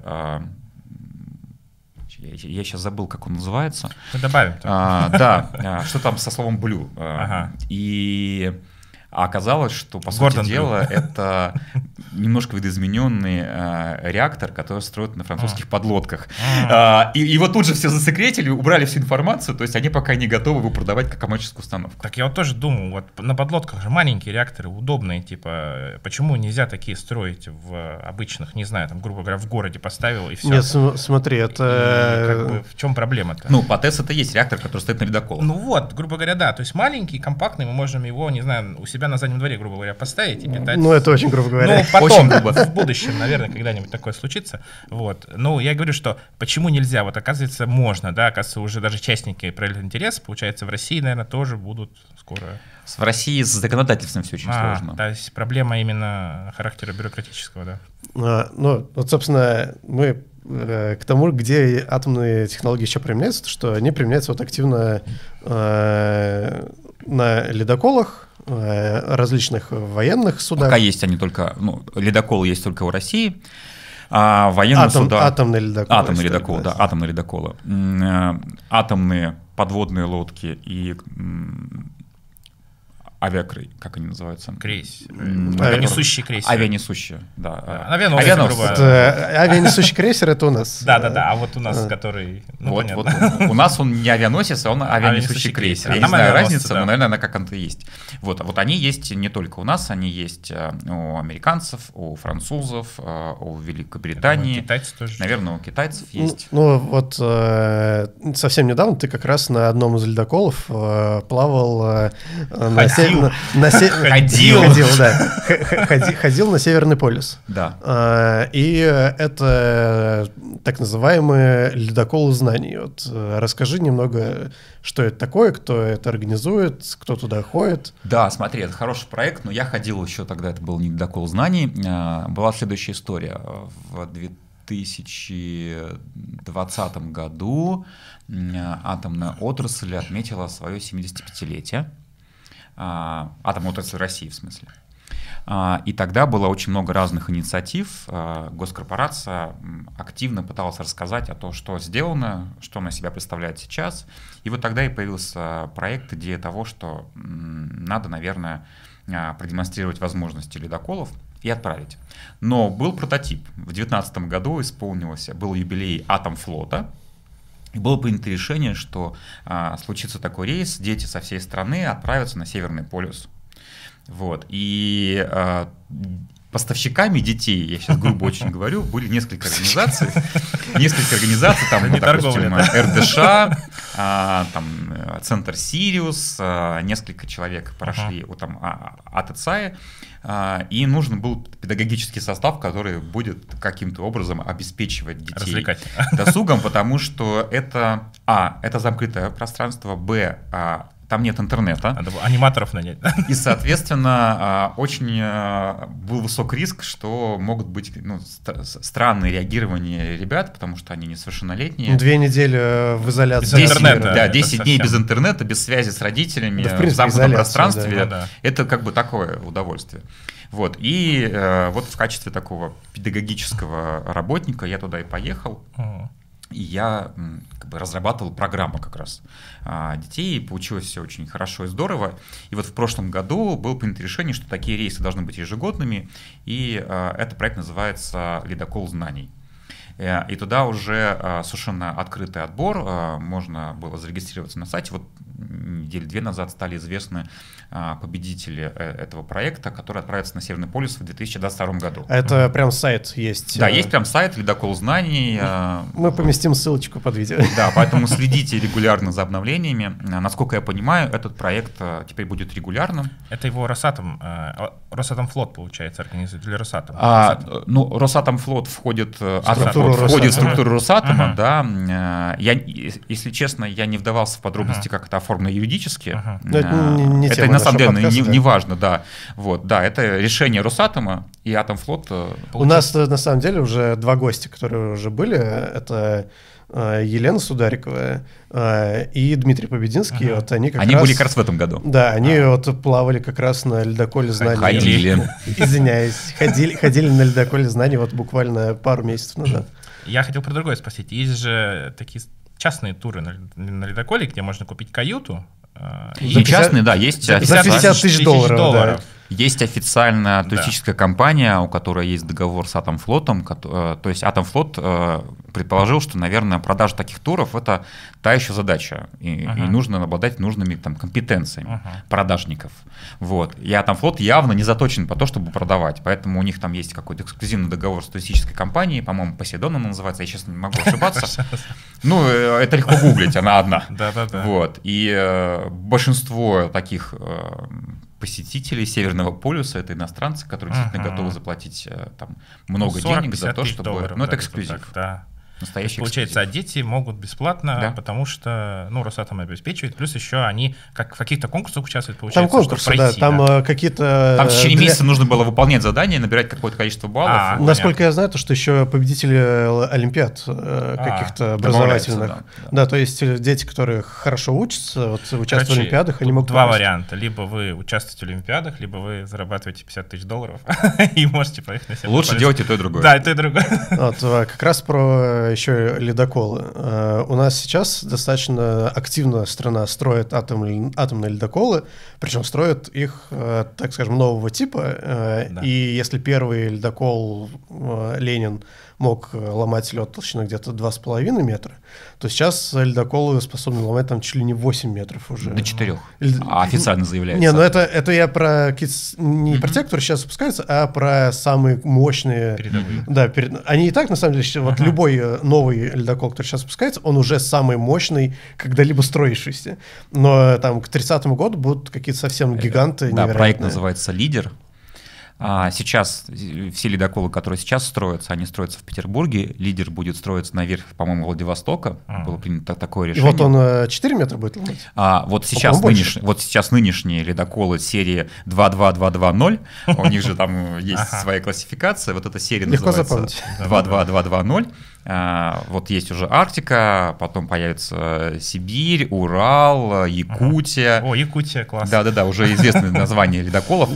Я сейчас забыл, как он называется. Мы добавим. Да, что там со словом «блю». И... А оказалось, что, по сути дела, это немножко видоизмененный реактор, который строят на французских подлодках. И его тут же все засекретили, убрали всю информацию, то есть они пока не готовы его продавать как коммерческую установку. Так я вот тоже думаю, вот на подлодках же маленькие реакторы, удобные, типа, почему нельзя такие строить в обычных, не знаю, там, грубо говоря, в городе поставил и все. Нет, смотри, это... Как бы, в чем проблема-то? Ну, ПАТЭС — это есть реактор, который стоит на ледоколе. Ну вот, грубо говоря, да, то есть маленький, компактный, мы можем его, не знаю, у себя на заднем дворе, грубо говоря, поставить и питать. Ну, это очень грубо говоря. Ну, потом, в будущем, наверное, когда-нибудь такое случится. Вот. Ну, я говорю, что почему нельзя? Вот, оказывается, можно, да, оказывается, уже даже частники проявляют интерес. Получается, в России, наверное, тоже будут скоро... В России с законодательством все очень сложно. То есть проблема именно характера бюрократического, да? Ну, вот, собственно, мы к тому, где атомные технологии еще применяются, что они применяются вот активно на ледоколах, различных военных судах. Пока есть они только, ну, ледоколы есть только у России, а военные суда... Атомные ледоколы. Атомные ледоколы, да, атомные ледоколы. Атомные подводные лодки и авиакрейсеры, как они называются? Авианесущие крейсеры. Авианесущие, да. Авианесущий крейсер — это у нас. Да-да-да, а вот у нас, который... У нас он не авианосец, а он авианесущий крейсер. Я не знаю разницы, но, наверное, она как-то есть. Вот они есть не только у нас, они есть у американцев, у французов, у Великобритании. Наверное, у китайцев есть. Ну вот совсем недавно ты как раз на одном из ледоколов плавал... Ходил на Северный полюс. Да. И это так называемый ледокол знаний. Вот расскажи немного, что это такое, кто это организует, кто туда ходит. Да, смотри, это хороший проект, но я ходил еще тогда, это был не ледокол знаний. Была следующая история. В 2020 году атомная отрасль отметила свое 75-летие. Атомной отрасли России, в смысле. И тогда было очень много разных инициатив. Госкорпорация активно пыталась рассказать о том, что сделано, что она себя представляет сейчас. И вот тогда и появился проект, идея того, что надо, наверное, продемонстрировать возможности ледоколов и отправить. Но был прототип. В 2019 году исполнился, был юбилей Атомфлота. И было принято решение, что случится такой рейс, дети со всей страны отправятся на Северный полюс. Вот. И поставщиками детей, я сейчас грубо очень говорю, были несколько организаций. Несколько организаций, там, ну, допустим, РДШ, там, Центр Сириус, несколько человек прошли от ИЦАЭ. И нужен был педагогический состав, который будет каким-то образом обеспечивать детей досугом, потому что это, это закрытое пространство, там нет интернета. Надо было аниматоров нанять. И, соответственно, очень был высок риск, что могут быть странные реагирования ребят, потому что они несовершеннолетние. 2 недели в изоляции. 10 дней без интернета, без связи с родителями, в замкнутом пространстве. Это как бы такое удовольствие. Вот. И вот в качестве такого педагогического работника я туда и поехал. И я как бы разрабатывал программу как раз детей, и получилось все очень хорошо и здорово. И вот в прошлом году было принято решение, что такие рейсы должны быть ежегодными, и этот проект называется «Ледокол знаний». И туда уже совершенно открытый отбор, можно было зарегистрироваться на сайте. Вот недели 2 назад стали известны победители этого проекта, который отправится на Северный полюс в 2022 году. А это прям сайт есть? Да, есть прям сайт «Ледокол знаний». Мы поместим ссылочку под видео. Да, поэтому следите регулярно за обновлениями. Насколько я понимаю, этот проект теперь будет регулярным. Это его Росатомфлот, получается, организует? Или Росатом? Ну, Росатомфлот входит... Входит в структуру Росатома, да. Я, если честно, я не вдавался в подробности, как это оформлено юридически. Это на самом деле не важно, да. Вот, да, это решение Росатома и Атомфлот. У нас на самом деле уже 2 гостя, которые уже были, это Елена Сударикова и Дмитрий Побединский. Вот они были как раз в этом году. Да, они вот плавали как раз на ледоколе знаний. Ходили на ледоколе знаний вот буквально пару месяцев назад. Я хотел про другое спросить. Есть же такие частные туры на ледоколе, где можно купить каюту. И частные, да, есть за $50 тысяч. Да. Есть официальная туристическая компания, у которой есть договор с Атомфлотом. То есть Атомфлот предположил, что, наверное, продажа таких туров – это та еще задача. И нужно обладать нужными там компетенциями продажников. Вот. И Атомфлот явно не заточен по то, чтобы продавать. Поэтому у них там есть какой-то эксклюзивный договор с туристической компанией. По-моему, «Посейдон» она называется. Я, честно, не могу ошибаться. Ну, это легко гуглить, она одна. И большинство таких... посетителей Северного полюса — это иностранцы, которые действительно готовы заплатить там много денег за то, чтобы... долларов, это эксклюзив. Вот так, да. Настоящий получается, эксклюзив. А дети могут бесплатно, потому что Росатом обеспечивает, плюс еще они как в каких-то конкурсах участвуют, получается, там конкурсы, чтобы пройти. Там в течение месяца нужно было выполнять задания, набирать какое-то количество баллов. Насколько я знаю, то что еще победители Олимпиад каких-то образовательных. Да, то есть дети, которые хорошо учатся, участвуют в Олимпиадах, они могут... Два варианта. Либо вы участвуете в Олимпиадах, либо вы зарабатываете $50 тысяч и можете поехать на себя. Лучше делать и то, и другое. Да, и то, и другое. Как раз про еще ледоколы. У нас сейчас достаточно активно страна строит атомные ледоколы, причем строит их, так скажем, нового типа. Да. И если первый ледокол «Ленин» мог ломать лед толщиной где-то 2,5 метра, то сейчас ледоколы способны ломать там чуть ли не 8 метров уже. До 4. Официально заявляется. Не, ну это я про не про те, которые сейчас запускаются, а про самые мощные. Передовые. Да, они и так, на самом деле, вот любой новый ледокол, который сейчас запускается, он уже самый мощный, когда-либо строившийся. Но там к 30-му году будут какие-то совсем гиганты невероятные. Да, проект называется «Лидер». Сейчас все ледоколы, которые сейчас строятся, они строятся в Петербурге. Лидер будет строиться наверх, по-моему, Владивостока. Было принято такое решение. И вот он 4 метра будет ломать? Вот сейчас нынешние ледоколы серии 22220, у них же там есть своя классификация. Вот эта серия называется 22220. Вот есть уже Арктика, потом появится Сибирь, Урал, Якутия. О, Якутия, классно. Да-да-да, уже известные названия ледоколов.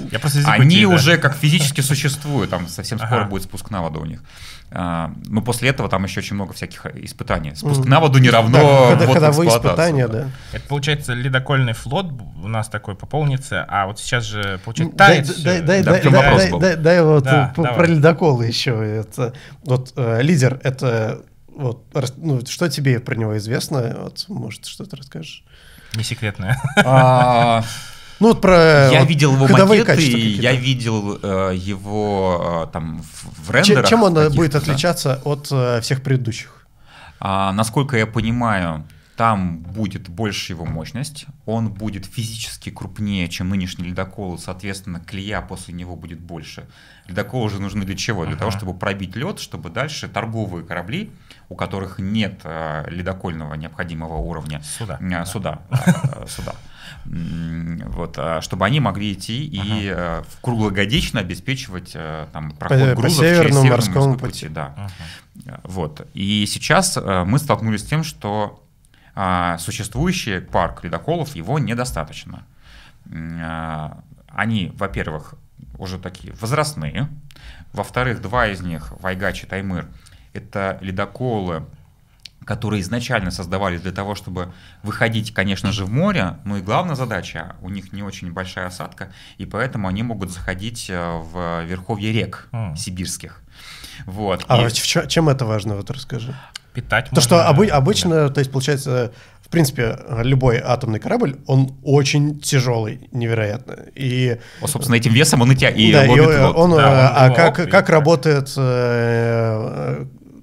Они уже как физически существуют, там совсем скоро будет спуск на воду у них. Но после этого там еще очень много всяких испытаний. Спуск на воду не равно ходовые испытания, да. Это получается ледокольный флот у нас такой пополнится, а вот сейчас же получается тает все. Дай вот про ледоколы еще. Вот «Лидер» — это вот, ну, что тебе про него известно? Вот, может, что-то расскажешь? Не секретное. Ну, вот про я видел его макеты, я видел его там в рендерах. Чем он будет отличаться от всех предыдущих? Насколько я понимаю, там будет больше его мощность, он будет физически крупнее, чем нынешний ледокол, соответственно, клея после него будет больше. Ледоколы уже нужны для чего? Для того, чтобы пробить лед, чтобы дальше торговые корабли, у которых нет ледокольного необходимого уровня суда, вот, чтобы они могли идти и круглогодично обеспечивать там, проход грузов через Северный морской путь. Да. Вот. И сейчас мы столкнулись с тем, что существующий парк ледоколов, его недостаточно. Они, во-первых, уже такие возрастные. Во-вторых, два из них, Вайгач и Таймыр, это ледоколы, которые изначально создавались для того, чтобы выходить, конечно же, в море, но и главная задача, у них не очень большая осадка, и поэтому они могут заходить в верховье рек сибирских. Вот. А чем это важно, вот расскажи. Питать то, можно, что обычно, да. То есть, получается, в принципе, любой атомный корабль, он очень тяжелый, невероятно. И, собственно, этим весом он и тянет. Как работает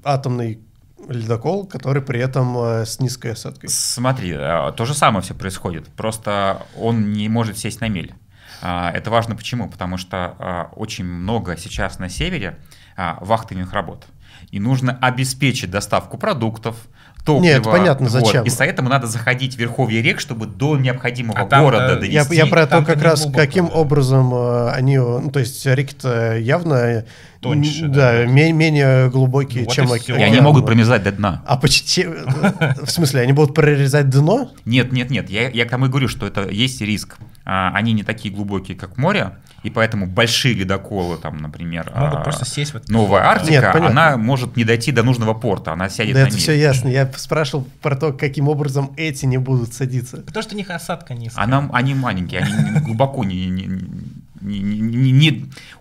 атомный ледокол, который при этом с низкой осадкой? Смотри, то же самое все происходит, просто он не может сесть на мель. Это важно почему? Потому что очень много сейчас на севере вахтовых работ. И нужно обеспечить доставку продуктов, топлива. Нет, понятно, вот. Зачем. И поэтому надо заходить в верховье рек, чтобы до необходимого города довести. Я про то, как раз каким образом они... Ну, то есть реки-то явно... Тоньше, да, менее глубокие, вот чем океан. И они могут промерзать до дна. А почти... В смысле, они будут прорезать дно? Нет. Я к тому и говорю, что это есть риск. Они не такие глубокие, как море, и поэтому большие ледоколы, там, например, могут просто сесть. Вот... Новая Арктика, она может не дойти до нужного порта, она сядет на мель. Это все ясно. Я спрашивал про то, каким образом эти не будут садиться. Потому что у них осадка низкая. Они маленькие, они глубоко не...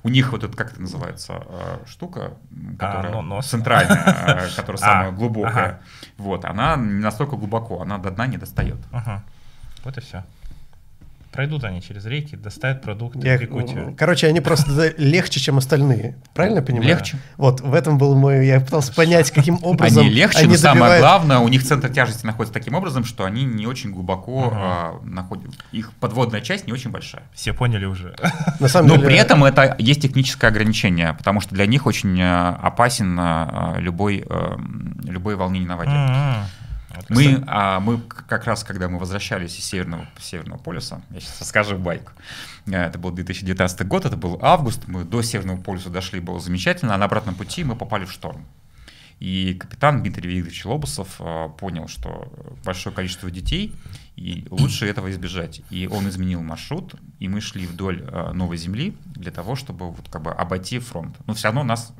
У них вот это, как это называется, штука, которая центральная, которая самая глубокая, вот, она не настолько глубоко, она до дна не достает. Вот и все. Пройдут они через реки, доставят продукты в Якутию. Короче, они просто легче, чем остальные. Правильно понимаю? Легче. Вот, в этом был мой... Я пытался понять, каким образом они легче, но самое главное, у них центр тяжести находится таким образом, что они не очень глубоко находят. Их подводная часть не очень большая. Все поняли уже. Но при этом это есть техническое ограничение, потому что для них очень опасен любое волнение на воде. Мы как раз, когда мы возвращались из Северного полюса, я сейчас расскажу байку, это был 2019 год, это был август, мы до Северного полюса дошли, было замечательно, а на обратном пути мы попали в шторм. И капитан Дмитрий Викторович Лобусов понял, что большое количество детей, и лучше этого избежать. И он изменил маршрут, и мы шли вдоль Новой Земли для того, чтобы вот, как бы, обойти фронт. Но все равно нас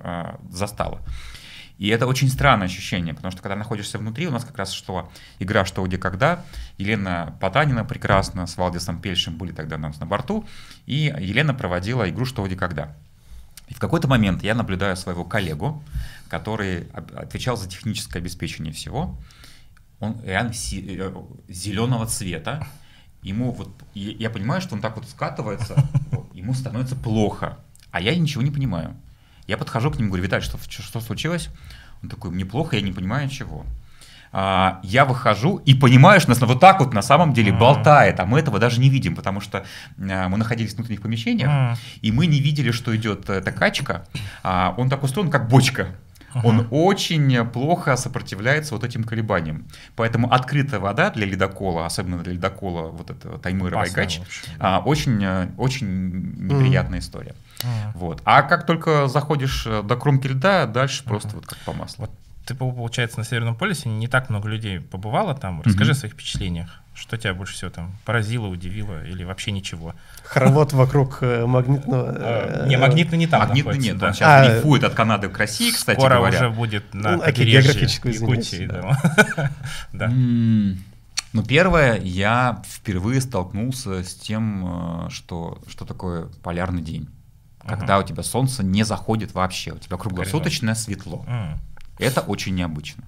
застало. И это очень странное ощущение, потому что когда находишься внутри, у нас как раз что игра «Что, где, когда». Елена Потанина прекрасно с Валдисом Пельшем были тогда у нас на борту, и Елена проводила игру «Что, где, когда». И в какой-то момент я наблюдаю своего коллегу, который отвечал за техническое обеспечение всего. Он реально зеленого цвета. Ему вот, я понимаю, что он так вот скатывается, ему становится плохо, а я ничего не понимаю. Я подхожу к нему и говорю: Виталий, что случилось? Он такой: мне плохо, я не понимаю ничего. Я выхожу и понимаю, что нас вот так вот на самом деле болтает, а мы этого даже не видим, потому что мы находились в внутренних помещениях, и мы не видели, что идет эта качка. Он так устроен, как бочка. Он очень плохо сопротивляется вот этим колебаниям. Поэтому открытая вода для ледокола, особенно для ледокола вот этого Таймыра, Вайгач, очень неприятная история. Вот. А как только заходишь до кромки льда, дальше просто вот как по маслу. Вот ты, получается, на Северном полюсе не так много людей побывало там. Расскажи о своих впечатлениях. Что тебя больше всего там поразило, удивило или вообще ничего? Хоровод вокруг магнитного... Не, магнитный не там находится. Магнитный нет, он сейчас дрейфует от Канады к России, кстати говоря. Скоро уже будет на побережье Якутии. Ну, первое, я впервые столкнулся с тем, что такое полярный день. Когда у тебя солнце не заходит вообще, у тебя круглосуточное светло. Это очень необычно.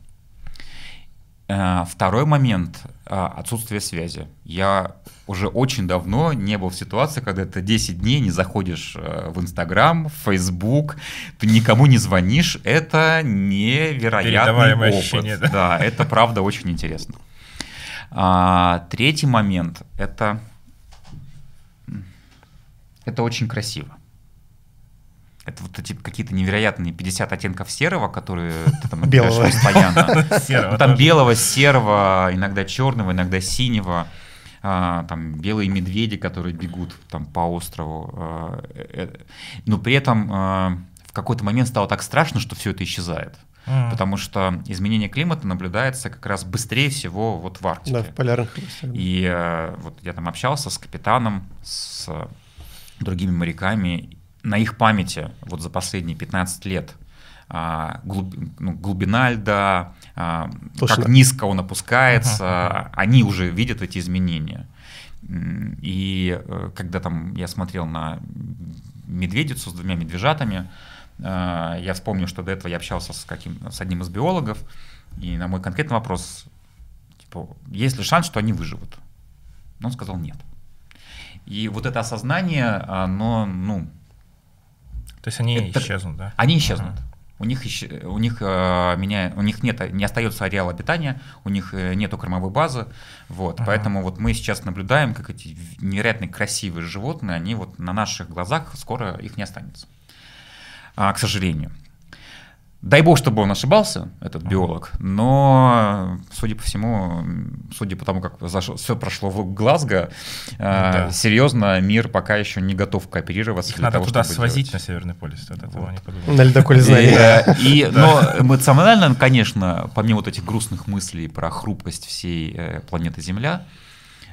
Второй момент – отсутствие связи. Я уже очень давно не был в ситуации, когда ты 10 дней не заходишь в Инстаграм, в Фейсбук, ты никому не звонишь. Это невероятный опыт. Ощущение, да, это правда очень интересно. Третий момент – это очень красиво. Это вот эти какие-то невероятные 50 оттенков серого, которые ты там отбираешь постоянно. Там белого, серого, иногда черного, иногда синего. Там белые медведи, которые бегут там по острову. Но при этом в какой-то момент стало так страшно, что все это исчезает. Потому что изменение климата наблюдается как раз быстрее всего вот в Арктике. Да, в полярных регионах. И вот я там общался с капитаном, с другими моряками. На их памяти вот за последние 15 лет глубина льда, как низко он опускается, они уже видят эти изменения. И когда там я смотрел на медведицу с двумя медвежатами, я вспомнил, что до этого я общался с одним из биологов, и на мой конкретный вопрос, типа, есть ли шанс, что они выживут? Он сказал нет. И вот это осознание, оно, ну… То есть они исчезнут, да? Они исчезнут. У них не остается ареала обитания, у них нету кормовой базы. Вот, поэтому вот мы сейчас наблюдаем, как эти невероятно красивые животные, они вот на наших глазах, скоро их не останется, к сожалению. Дай бог, чтобы он ошибался, этот биолог, но, судя по всему, судя по тому, как все прошло в Глазго, серьезно, мир пока еще не готов кооперироваться. Их надо туда свозить, на Северный полюс. На ледоколе знаний. Но эмоционально, конечно, помимо вот этих грустных мыслей про хрупкость всей планеты Земля,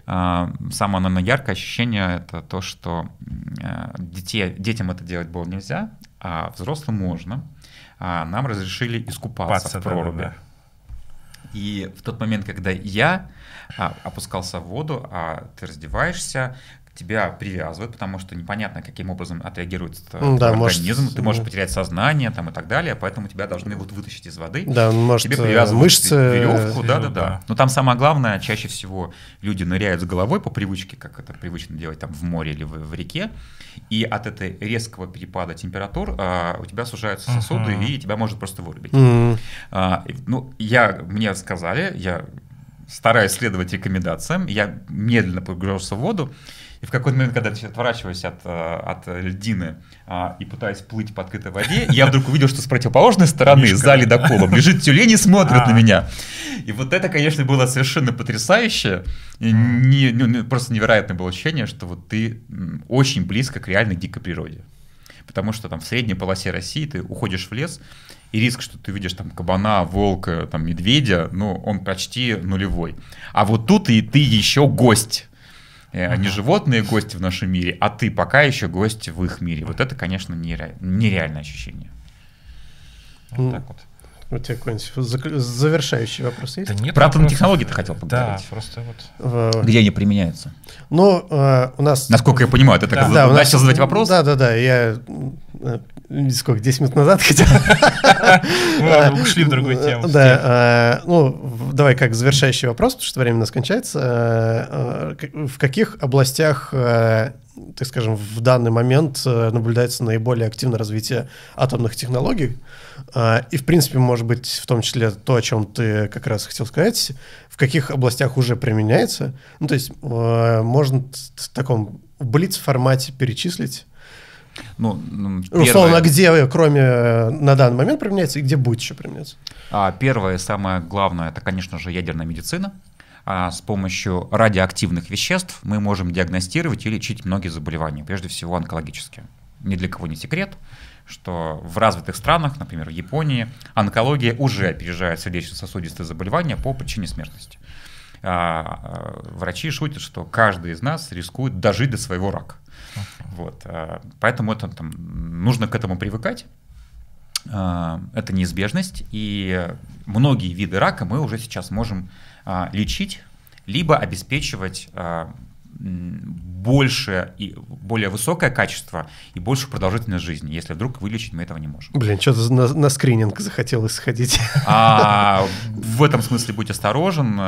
самое, наверное, яркое ощущение – это то, что детям это делать было нельзя, а взрослым можно. Нам разрешили искупаться в проруби. И в тот момент, когда я опускался в воду, ты раздеваешься, тебя привязывают, потому что непонятно, каким образом отреагирует организм, ты можешь потерять сознание там, и так далее, поэтому тебя должны вот вытащить из воды. Да, может, тебе привязывают мышцы, веревку, да-да-да. Но там самое главное, чаще всего люди ныряют с головой по привычке, как это привычно делать там в море или в реке, и от этой резкого перепада температур у тебя сужаются сосуды, и тебя может просто вырубить. Ну, мне сказали, я стараюсь следовать рекомендациям, я медленно погружался в воду, и в какой-то момент, когда я отворачиваюсь от льдины и пытаюсь плыть по открытой воде, я вдруг увидел, что с противоположной стороны, за ледоколом, лежит тюлень и смотрит на меня. И вот это, конечно, было совершенно потрясающе. Просто невероятное было ощущение, что вот ты очень близко к реальной дикой природе. Потому что там в средней полосе России ты уходишь в лес, и риск, что ты видишь там кабана, волка, там медведя, ну, он почти нулевой. А вот тут и ты еще гость. Они животные гости в нашем мире, а ты пока еще гость в их мире. Вот это, конечно, нереальное ощущение. Вот так вот. У тебя какой-нибудь завершающий вопрос есть? Да нет, про атомные технологии-то хотел поговорить. Да, просто вот. Где они применяются? Ну, у нас... Насколько я понимаю, ты так начал задать вопрос? Да, я... Сколько, 10 минут назад хотел? Мы ушли в другую тему. Да, ну, давай как завершающий вопрос, потому что время у нас кончается. В каких областях, так скажем, в данный момент наблюдается наиболее активное развитие атомных технологий? И, в принципе, может быть, в том числе то, о чем ты как раз хотел сказать, в каких областях уже применяется? Ну, то есть, можно в таком блиц-формате перечислить, ну, условно, где, кроме на данный момент применяется, и где будет еще применяться? Первое и самое главное – это, конечно же, ядерная медицина. С помощью радиоактивных веществ мы можем диагностировать и лечить многие заболевания, прежде всего онкологические. Ни для кого не секрет, что в развитых странах, например, в Японии, онкология уже опережает сердечно-сосудистые заболевания по причине смертности. Врачи шутят, что каждый из нас рискует дожить до своего рака. Вот. Поэтому это, нужно к этому привыкать. Это неизбежность. И многие виды рака мы уже сейчас можем лечить, либо обеспечивать больше и более высокое качество и большую продолжительность жизни, если вдруг вылечить мы этого не можем. Блин, что-то на скрининг захотелось сходить. В этом смысле будь осторожен.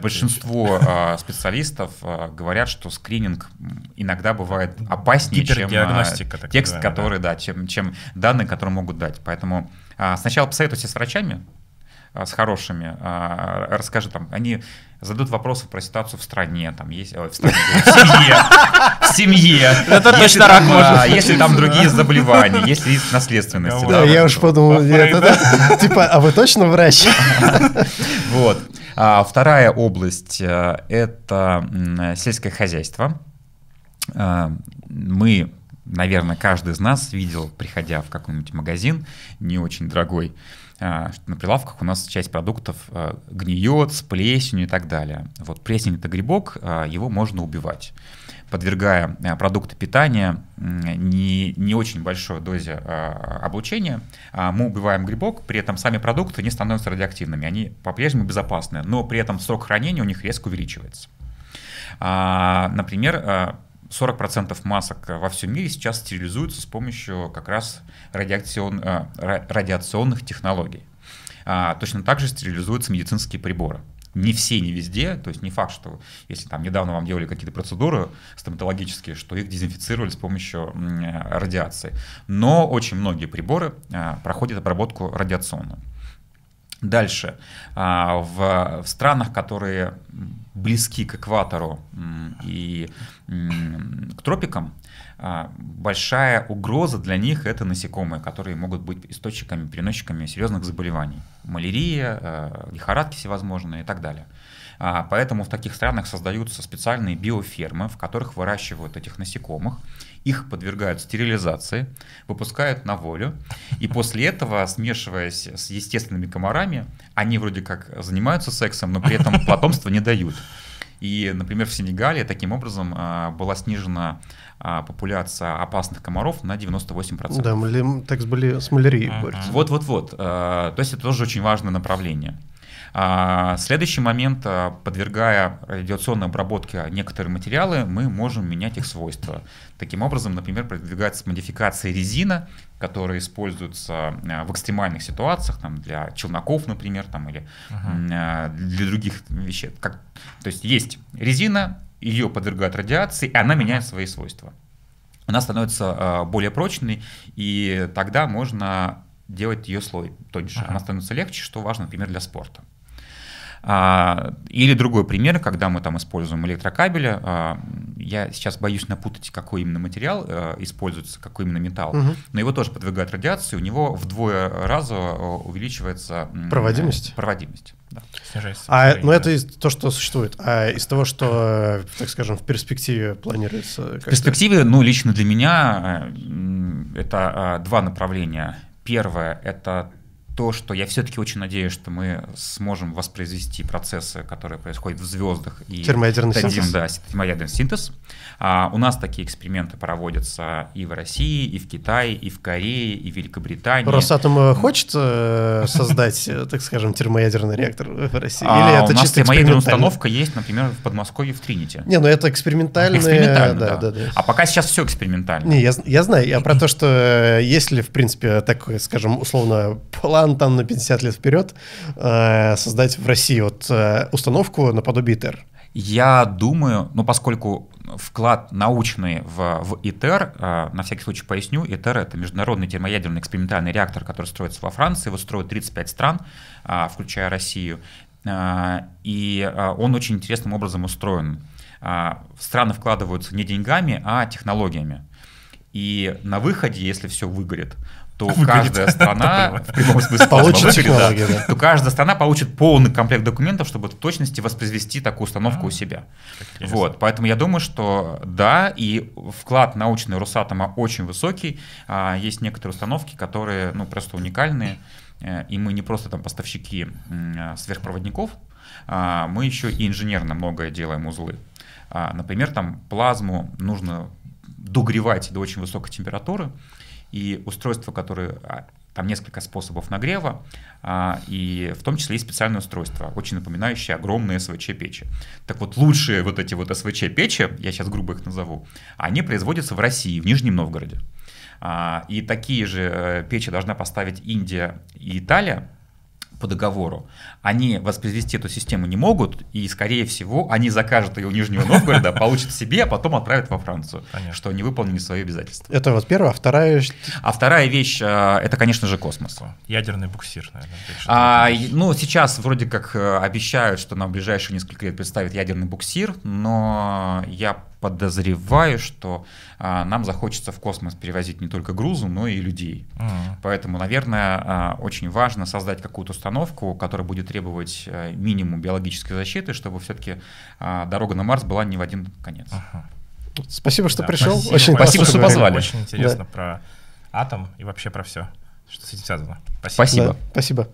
Большинство специалистов говорят, что скрининг иногда бывает опаснее, чем текст, который, да, чем данные, которые могут дать. Поэтому сначала посоветуйся с врачами, с хорошими, расскажи, они задают вопросы про ситуацию в стране, в семье, если там другие заболевания, если есть наследственности. Да, я уж подумал, типа, а вы точно врач? Вот. Вторая область – это сельское хозяйство. Мы, наверное, каждый из нас видел, приходя в какой-нибудь магазин, не очень дорогой, что на прилавках у нас часть продуктов гниет с плесенью и так далее. Вот плесень – это грибок, его можно убивать, подвергая продукты питания не очень большой дозе облучения. Мы убиваем грибок, при этом сами продукты не становятся радиоактивными, они по-прежнему безопасны, но при этом срок хранения у них резко увеличивается. Например, 40% масок во всем мире сейчас стерилизуются с помощью как раз радиационных технологий. Точно так же стерилизуются медицинские приборы. Не все, не везде, то есть не факт, что если там недавно вам делали какие-то процедуры стоматологические, что их дезинфицировали с помощью радиации. Но очень многие приборы проходят обработку радиационную. Дальше. В странах, которые близки к экватору и к тропикам, большая угроза для них – это насекомые, которые могут быть источниками, переносчиками серьезных заболеваний. Малярия, лихорадки всевозможные и так далее. Поэтому в таких странах создаются специальные биофермы, в которых выращивают этих насекомых, их подвергают стерилизации, выпускают на волю, и после этого, смешиваясь с естественными комарами, они вроде как занимаются сексом, но при этом потомства не дают. И, например, в Сенегале таким образом была снижена популяция опасных комаров на 98%. Да, мы так были с малярией борются. Вот-вот-вот. То есть это тоже очень важное направление. Следующий момент, подвергая радиационной обработке некоторые материалы, мы можем менять их свойства. Таким образом, например, продвигается модификация резина, которая используется в экстремальных ситуациях, для челноков, например, или для других вещей. То есть резина, ее подвергают радиации, и она меняет свои свойства. Она становится более прочной, и тогда можно делать ее слой тоньше. Она становится легче, что важно, например, для спорта. Или другой пример, когда мы используем электрокабели, я сейчас боюсь напутать, какой именно материал используется, какой именно металл, но его тоже подвергают радиации, у него вдвое раза увеличивается проводимость. Да. Но это из то, что существует, а из того, что, так скажем, в перспективе планируется? В перспективе, лично для меня это два направления. Первое – это то, что я все-таки очень надеюсь, что мы сможем воспроизвести процессы, которые происходят в звездах. И термоядерный синтез. Да, термоядерный синтез. У нас такие эксперименты проводятся и в России, и в Китае, и в Корее, и в Великобритании. Росатом хочет создать, так скажем, термоядерный реактор в России? Или это у нас термоядерная установка есть, например, в Подмосковье в Тринити. Не, ну это экспериментально. Экспериментально, да. А пока сейчас все экспериментально. Не, я знаю, я про то, что если, в принципе, такой, скажем, условно, план там на 50 лет вперед создать в России вот установку наподобие ИТЭР? Я думаю, ну поскольку вклад научный в ИТЭР, на всякий случай поясню, ИТЭР — это международный термоядерный экспериментальный реактор, который строится во Франции, его строят 35 стран, включая Россию, и он очень интересным образом устроен. Страны вкладываются не деньгами, а технологиями. И на выходе, если все выгорит, то каждая страна в прямом смысле то каждая страна получит полный комплект документов, чтобы в точности воспроизвести такую установку у себя. Вот, поэтому я думаю, что да, и вклад научный Росатома очень высокий. Есть некоторые установки, которые ну просто уникальные, и мы не просто там поставщики сверхпроводников, мы еще и инженерно многое делаем узлы. Например, там плазму нужно догревать до очень высокой температуры. И устройства, которые, там несколько способов нагрева, и в том числе и специальные устройства, очень напоминающие огромные СВЧ-печи. Так вот, лучшие вот эти вот СВЧ-печи, я сейчас грубо их назову, они производятся в России, в Нижнем Новгороде. И такие же печи должна поставить Индия и Италия по договору. Они воспроизвести эту систему не могут, и, скорее всего, они закажут ее у Нижнего Новгорода, получат себе, а потом отправят во Францию, что они выполнили свои обязательства. Это вот первое. А вторая вещь — это, конечно же, космос. Ядерный буксир, наверное. Ну, сейчас вроде как обещают, что нам в ближайшие несколько лет представят ядерный буксир, но я подозреваю, что нам захочется в космос перевозить не только грузы, но и людей. Поэтому, наверное, очень важно создать какую-то установку, которая будет требовать минимум биологической защиты, чтобы все-таки дорога на Марс была не в один конец. Спасибо, что пришел. Спасибо, что позвали. Очень интересно про атом и вообще про все, что с этим связано. Спасибо.